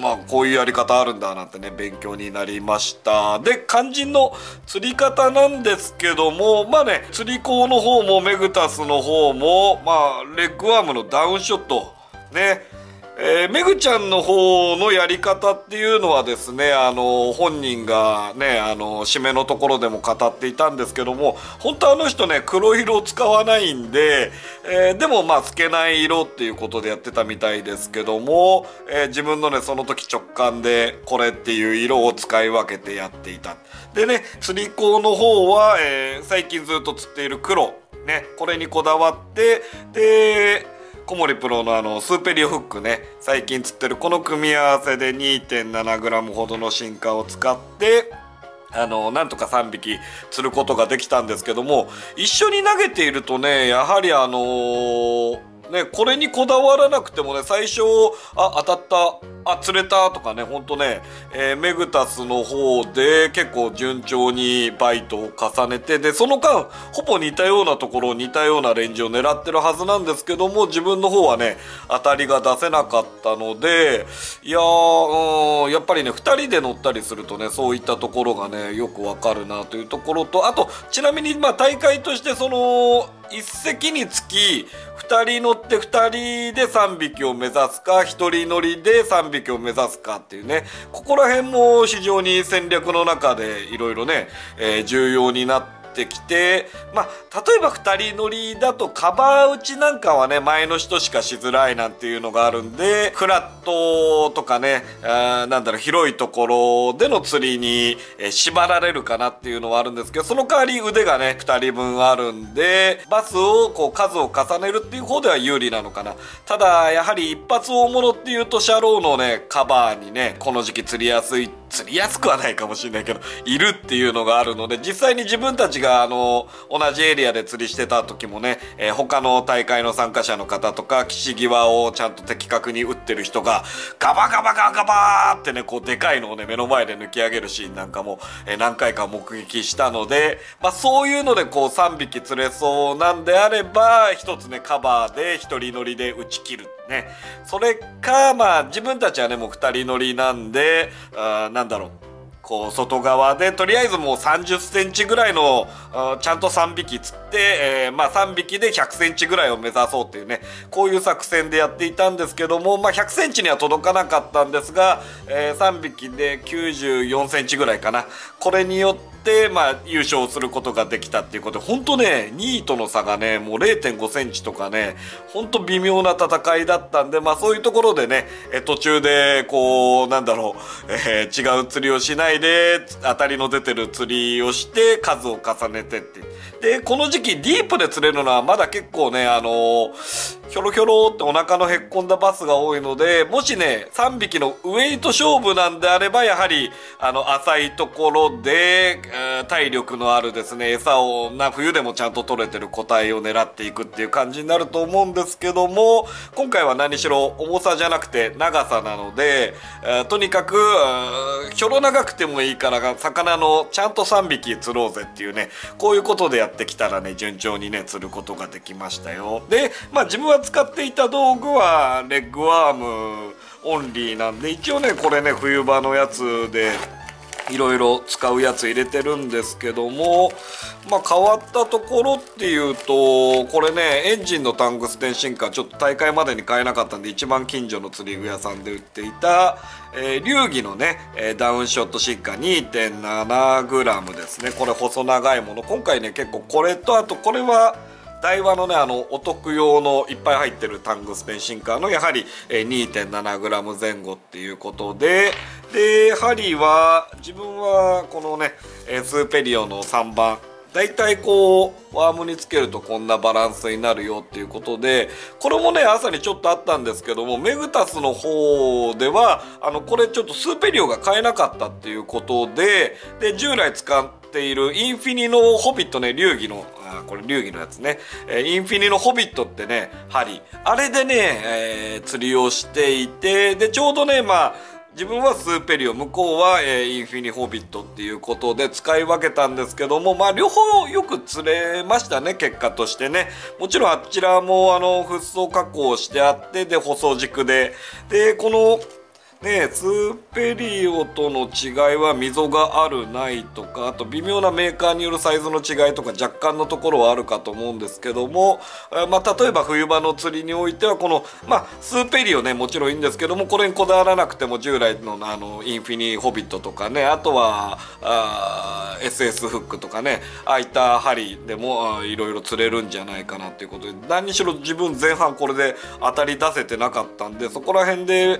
まあこういうやり方あるんだなんてね勉強になりました。で、肝心の釣り方なんですけども、まあね、釣り工の方もメグタスの方も、まあレッグワームのダウンショットね、めぐちゃんの方のやり方っていうのはですね、本人がね、締めのところでも語っていたんですけども、本当あの人ね、黒色を使わないんで、でもまあ透けない色っていうことでやってたみたいですけども、自分のね、その時直感でこれっていう色を使い分けてやっていた。でね、釣り工の方は、最近ずっと釣っている黒、ね、これにこだわって、で、小森プロのスーペリオフックね、最近釣ってるこの組み合わせで 2.7g ほどの新カを使ってなんとか3匹釣ることができたんですけども、一緒に投げているとね、やはりね、これにこだわらなくてもね、最初あ当たった、あ釣れたとかね、ほんとね、メグタスの方で結構順調にバイトを重ねて、でその間ほぼ似たようなところ、似たようなレンジを狙ってるはずなんですけども、自分の方はね当たりが出せなかったので、いやー、やっぱりね2人で乗ったりするとね、そういったところがねよくわかるなというところと、あとちなみにまあ大会としてその一隻につき2人乗って2人で3匹を目指すか、1人乗りで3匹を目指すかっていうね、ここら辺も非常に戦略の中でいろいろね、重要になってきて、まあ例えば2人乗りだとカバー打ちなんかはね、前の人しかしづらいなんていうのがあるんで、フラットとかね、なんだろう、広いところでの釣りに縛られるかなっていうのはあるんですけど、その代わり腕がね2人分あるんで、バスをこう数を重ねるっていう方では有利なのかな。ただやはり一発大物っていうとシャローのねカバーにね、この時期釣りやすくはないかもしれないけどいるっていうのがあるので、実際に自分たちが同じエリアで釣りしてた時もね、他の大会の参加者の方とか岸際をちゃんと的確に打ってる人がガバガバガバガバーってね、こうでかいのをね目の前で抜き上げるシーンなんかも、何回か目撃したので、まあそういうのでこう3匹釣れそうなんであれば、1つねカバーで1人乗りで打ち切るね。それかまあ自分たちはねもう2人乗りなんで、なんだろう、こう外側でとりあえずもう30センチぐらいのちゃんと3匹釣って、まあ3匹で100センチぐらいを目指そうっていうね、こういう作戦でやっていたんですけども、まあ100センチには届かなかったんですが、3匹で94センチぐらいかな、これによってまあ優勝することができたっていうことで、本当ね2位との差がねもう 0.5 センチとかね、本当微妙な戦いだったんで、まあそういうところでね、途中でこうなんだろう、違う釣りをしないで当たりの出てる釣りをして数を重ねてって、でこの時期ディープで釣れるのはまだ結構ねひょろひょろってお腹のへっこんだバスが多いので、もしね3匹のウエイト勝負なんであれば、やはり浅いところで体力のあるですね餌を冬でもちゃんと取れてる個体を狙っていくっていう感じになると思うんですけども、今回は何しろ重さじゃなくて長さなので、とにかくひょろ長くてもいいから魚のちゃんと3匹釣ろうぜっていうね、こういうことでやってきたらね順調にね釣ることができましたよ。でまあ自分は使っていた道具はレッグワームオンリーなんで、一応ねこれね冬場のやつでいろいろ使うやつ入れてるんですけども、まあ変わったところっていうと、これねエンジンのタングステンシンカー、ちょっと大会までに買えなかったんで一番近所の釣り具屋さんで売っていた、流儀のねダウンショットシンカー 2.7g ですね、これ細長いもの、今回ね結構これと、あとこれは台湾のねお得用のいっぱい入ってるタングステンシンカーのやはり 2.7g 前後っていうことで、で針は自分はこのねスーペリオの3番大体こうワームにつけるとこんなバランスになるよっていうことで、これもね朝にちょっとあったんですけども、メグタスの方ではこれちょっとスーペリオが買えなかったっていうことで、で従来使っているインフィニのホビットね、流儀のこれ流儀のやつね、インフィニのホビットってね針あれでね、釣りをしていて、でちょうどねまあ自分はスーペリオ、向こうはインフィニホビットっていうことで使い分けたんですけども、まあ両方よく釣れましたね、結果としてね。もちろんあちらもフッ素加工してあって、で細軸で、でこのね、スーペリオとの違いは溝があるないとか、あと微妙なメーカーによるサイズの違いとか若干のところはあるかと思うんですけども、まあ、例えば冬場の釣りにおいてはこの、まあ、スーペリオねもちろんいいんですけども、これにこだわらなくても従来のインフィニホビットとかね、あとはSS フックとかね、あいた針でもいろいろ釣れるんじゃないかなっていうことで、何にしろ自分前半これで当たり出せてなかったんで、そこら辺で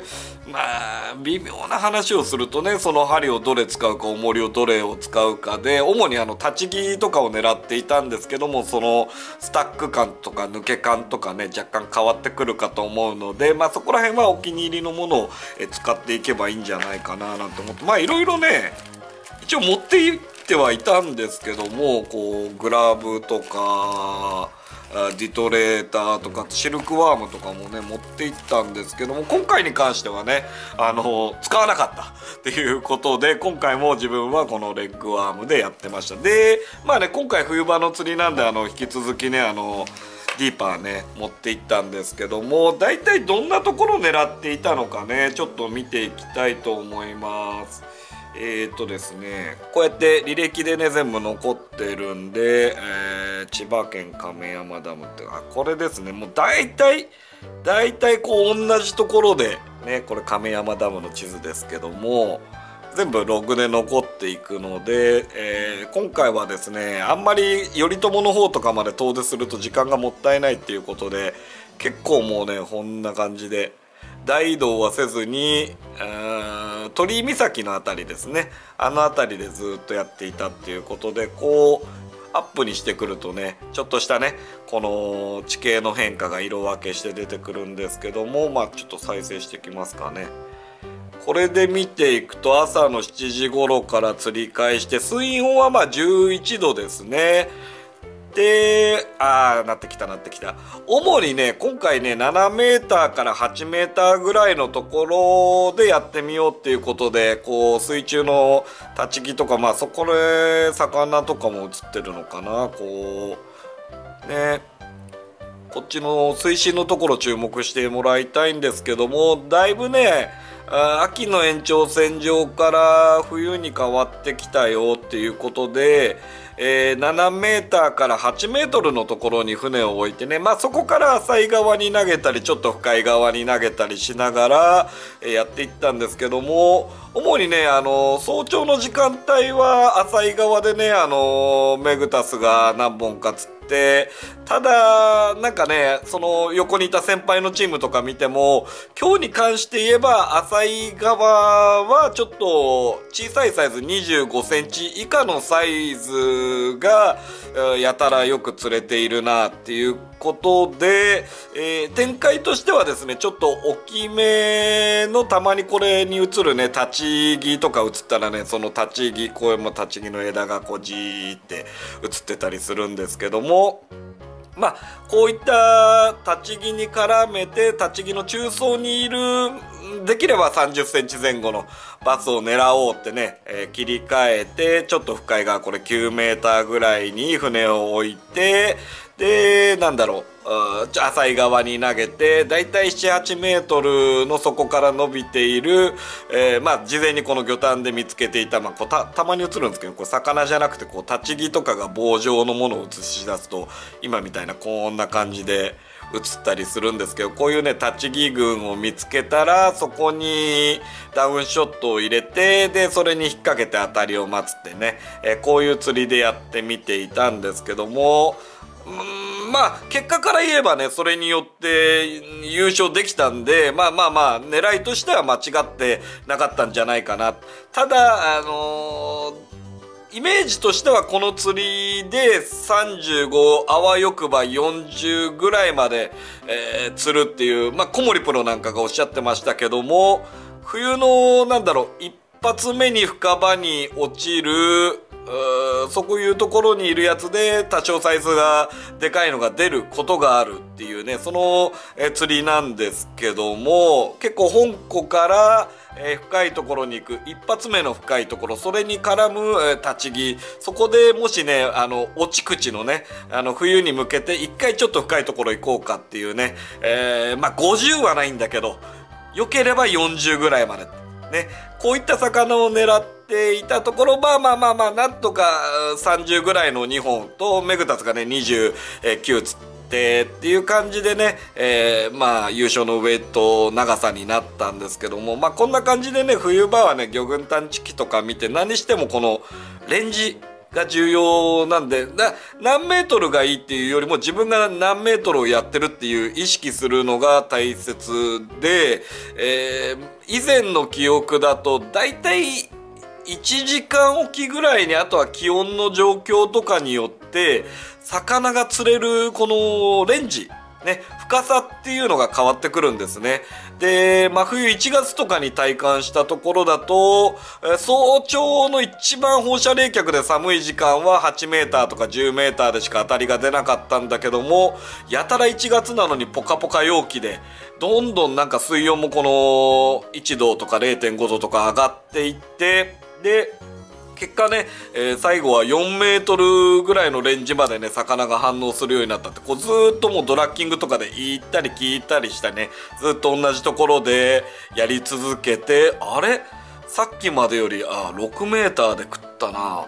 まあ微妙な話をするとね、その針をどれ使うか重りをどれを使うかで、主に立ち木とかを狙っていたんですけども、そのスタック感とか抜け感とかね若干変わってくるかと思うので、まあそこら辺はお気に入りのものを使っていけばいいんじゃないかななんて思って、まあいろいろね一応持っていってはいたんですけども、こうグラブとかディトレーターとかシルクワームとかもね持っていったんですけども、今回に関してはね使わなかったっていうことで、今回も自分はこのレッグワームでやってました。でまあね、今回冬場の釣りなんで引き続きねディーパーね持っていったんですけども、だいたいどんなところを狙っていたのかねちょっと見ていきたいと思います。ですね、こうやって履歴でね全部残ってるんで、千葉県亀山ダムってこれですね、もう大体こう同じところでね、これ亀山ダムの地図ですけども全部ログで残っていくので、今回はですねあんまり頼朝の方とかまで遠出すると時間がもったいないっていうことで、結構もうねこんな感じで。大移動はせずに鳥居岬の辺りですね、あの辺りでずっとやっていたっていうことで、こうアップにしてくるとねちょっとしたねこの地形の変化が色分けして出てくるんですけども、まあちょっと再生してきますかね。これで見ていくと朝の7時頃から釣り返して、水温はまあ11度ですね。でなってきた。主にね今回ね 7m から 8m ぐらいのところでやってみようっていうことで、こう水中の立ち木とか、まあそこで魚とかも映ってるのかな、こうねこっちの水深のところ注目してもらいたいんですけども、だいぶね秋の延長線上から冬に変わってきたよっていうことで、7m から 8m のところに船を置いてね、まあそこから浅い側に投げたりちょっと深い側に投げたりしながらやっていったんですけども、主にね早朝の時間帯は浅い側でねメグタスが何本か釣って、ただなんかねその横にいた先輩のチームとか見ても、今日に関して言えば浅い側はちょっと小さいサイズ 25cm 以下のサイズがやたらよく釣れているなっていうことで、展開としてはですねちょっと大きめの、たまにこれに映るね立ち木とか映ったらね、その立ち木、これも立ち木の枝がこうじーって映ってたりするんですけども、まあこういった立ち木に絡めて立ち木の中層にいる、できれば 30cm 前後のバスを狙おうってね、切り替えてちょっと深いがこれ 9m ぐらいに船を置いて、でなんだろう浅い側に投げて、だいたい 7、8m の底から伸びている、まあ事前にこの魚探で見つけていた、まあ、たまに映るんですけど、これ魚じゃなくてこう立ち木とかが棒状のものを映し出すと今みたいなこんな感じで映ったりするんですけど、こういうね立ち木群を見つけたらそこにダウンショットを入れて、でそれに引っ掛けて当たりを待つってね、こういう釣りでやってみていたんですけども、まあ結果から言えばねそれによって優勝できたんで、まあ狙いとしては間違ってなかったんじゃないかな。ただイメージとしてはこの釣りで35、あわよくば40ぐらいまで、釣るっていう、まあ、小森プロなんかがおっしゃってましたけども、冬の、なんだろう、一発目に深場に落ちる、そういうところにいるやつで多少サイズがでかいのが出ることがあるっていうね、その釣りなんですけども、結構本湖から深いところに行く一発目の深いところ、それに絡む立ち木、そこでもしね、落ち口のね、冬に向けて一回ちょっと深いところ行こうかっていうね、まあ50はないんだけど、良ければ40ぐらいまでね、こういった魚を狙っていたところ、まあなんとか30ぐらいの2本とメグタツがね29つってっていう感じでね、まあ優勝のウェイト長さになったんですけども、まあこんな感じでね、冬場はね魚群探知機とか見て、何してもこのレンジが重要なんで、何メートルがいいっていうよりも自分が何メートルをやってるっていう意識するのが大切で、以前の記憶だとだいたい1時間おきぐらいに、あとは気温の状況とかによって魚が釣れるこのレンジね、深さっていうのが変わってくるんですね。で、まあ、冬1月とかに体感したところだと、早朝の一番放射冷却で寒い時間は8メーターとか10メーターでしか当たりが出なかったんだけども、やたら1月なのにポカポカ陽気で、どんどんなんか水温もこの1度とか 0.5 度とか上がっていって、で、結果ね、最後は4メートルぐらいのレンジまでね、魚が反応するようになったって、こうずーっともうドラッキングとかで行ったり聞いたりしたね、ずっと同じところでやり続けて、あれさっきまでより、6メーターで食ったな。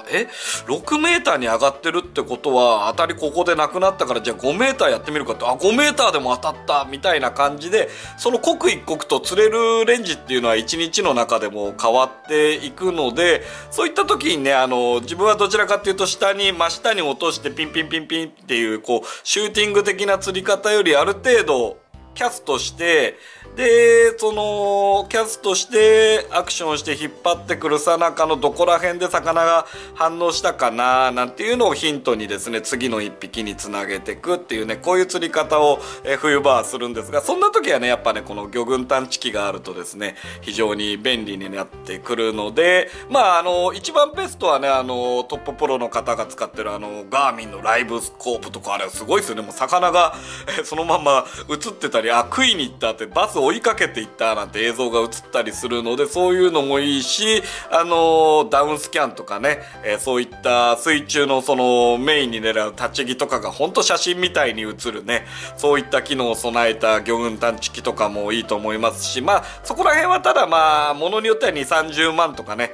6メーターに上がってるってことは、当たりここでなくなったから、じゃあ5メーターやってみるかって、5メーターでも当たったみたいな感じで、その刻一刻と釣れるレンジっていうのは1日の中でも変わっていくので、そういった時にね、自分はどちらかっていうと、真下に落としてピンピンピンピンっていう、こう、シューティング的な釣り方よりある程度、キャストして、で、その、キャストして、アクションして引っ張ってくるさなかのどこら辺で魚が反応したかな、なんていうのをヒントにですね、次の一匹につなげていくっていうね、こういう釣り方を冬場はするんですが、そんな時はね、やっぱね、この魚群探知機があるとですね、非常に便利になってくるので、まあ、一番ベストはね、トッププロの方が使ってるガーミンのライブスコープとか、あれすごいですよね、もう魚がそのまま映ってたり、食いに行ったってバス追いかけていったなんて映像が映ったりするので、そういうのもいいし、ダウンスキャンとかね、そういった水中のそのメインに狙う立ち木とかがほんと写真みたいに映るね、そういった機能を備えた魚群探知機とかもいいと思いますし、まあそこら辺はただまあ物によっては2、30万とかね、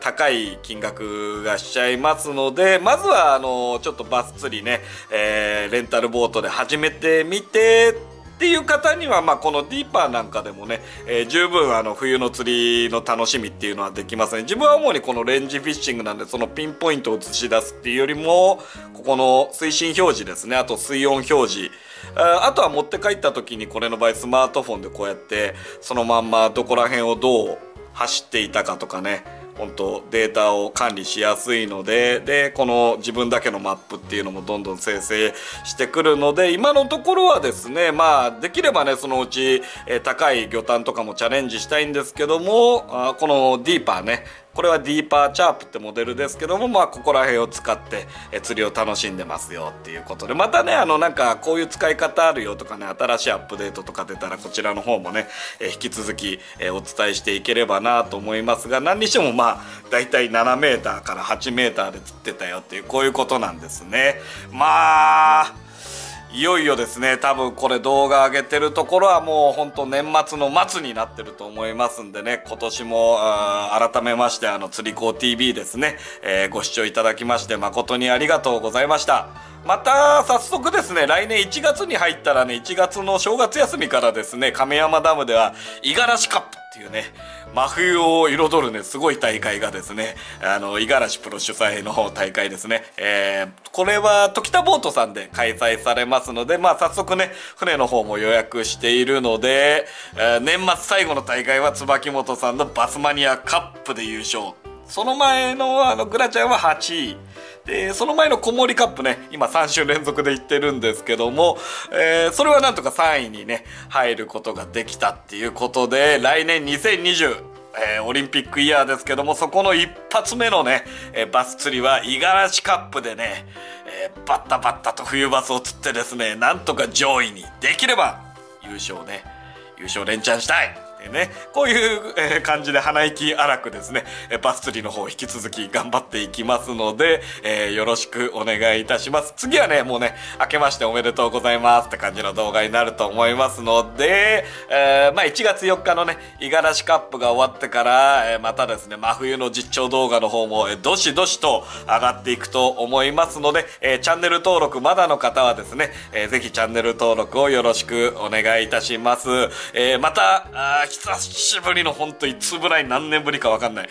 高い金額がしちゃいますので、まずはちょっとバス釣りね、レンタルボートで始めてみてっていう方には、まあ、このディーパーなんかでもね、十分冬の釣りの楽しみっていうのはできますね。自分は主にこのレンジフィッシングなんで、そのピンポイントを映し出すっていうよりも、ここの水深表示ですね、あと水温表示、あとは持って帰った時にこれの場合スマートフォンでこうやってそのまんまどこら辺をどう走っていたかとかね、本当データを管理しやすいので、で、この自分だけのマップっていうのもどんどん生成してくるので、今のところはですね、まあ、できればね、そのうち、高い魚探とかもチャレンジしたいんですけども、このディーパーね、これはディーパーチャープってモデルですけども、まあ、ここら辺を使って、釣りを楽しんでますよっていうことで、またね、なんか、こういう使い方あるよとかね、新しいアップデートとか出たら、こちらの方もね、引き続き、お伝えしていければなと思いますが、何にしても、まあ、だいたい7メーターから8メーターで釣ってたよっていう、こういうことなんですね。まあ、いよいよですね、多分これ動画上げてるところはもうほんと年末の末になってると思いますんでね、今年も改めまして釣り子 TV ですね、ご視聴いただきまして誠にありがとうございました。また早速ですね、来年1月に入ったらね、1月の正月休みからですね、亀山ダムでは五十嵐カップっていうね、真冬を彩るね、すごい大会がですね、五十嵐プロ主催の大会ですね。これは時田ボートさんで開催されますので、まあ早速ね、船の方も予約しているので、年末最後の大会は椿本さんのバスマニアカップで優勝。その前のグラちゃんは8位で、その前の小森カップね、今3週連続で行ってるんですけども、それはなんとか3位にね入ることができたっていうことで、来年2020オリンピックイヤーですけども、そこの一発目のね、バス釣りは五十嵐カップでね、バッタバッタと冬バスを釣ってですね、なんとか上位にできれば優勝ね、優勝連チャンしたいでね、こういう、感じで鼻息荒くですね、バス釣りの方引き続き頑張っていきますので、よろしくお願いいたします。次はねもうね明けましておめでとうございますって感じの動画になると思いますので、まあ1月4日のね五十嵐カップが終わってから、またですね真冬の実況動画の方も、どしどしと上がっていくと思いますので、チャンネル登録まだの方はですね、ぜひチャンネル登録をよろしくお願いいたします。また久しぶりのほんといつぶらい何年ぶりかわかんない、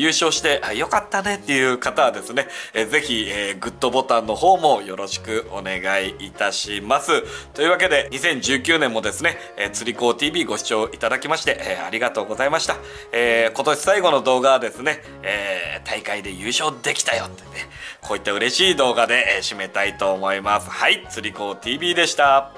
優勝してよかったねっていう方はですね、ぜひ、グッドボタンの方もよろしくお願いいたします。というわけで2019年もですね、釣り子 TV ご視聴いただきまして、ありがとうございました。今年最後の動画はですね、大会で優勝できたよってね、こういった嬉しい動画で、締めたいと思います。はい、釣り子 TV でした。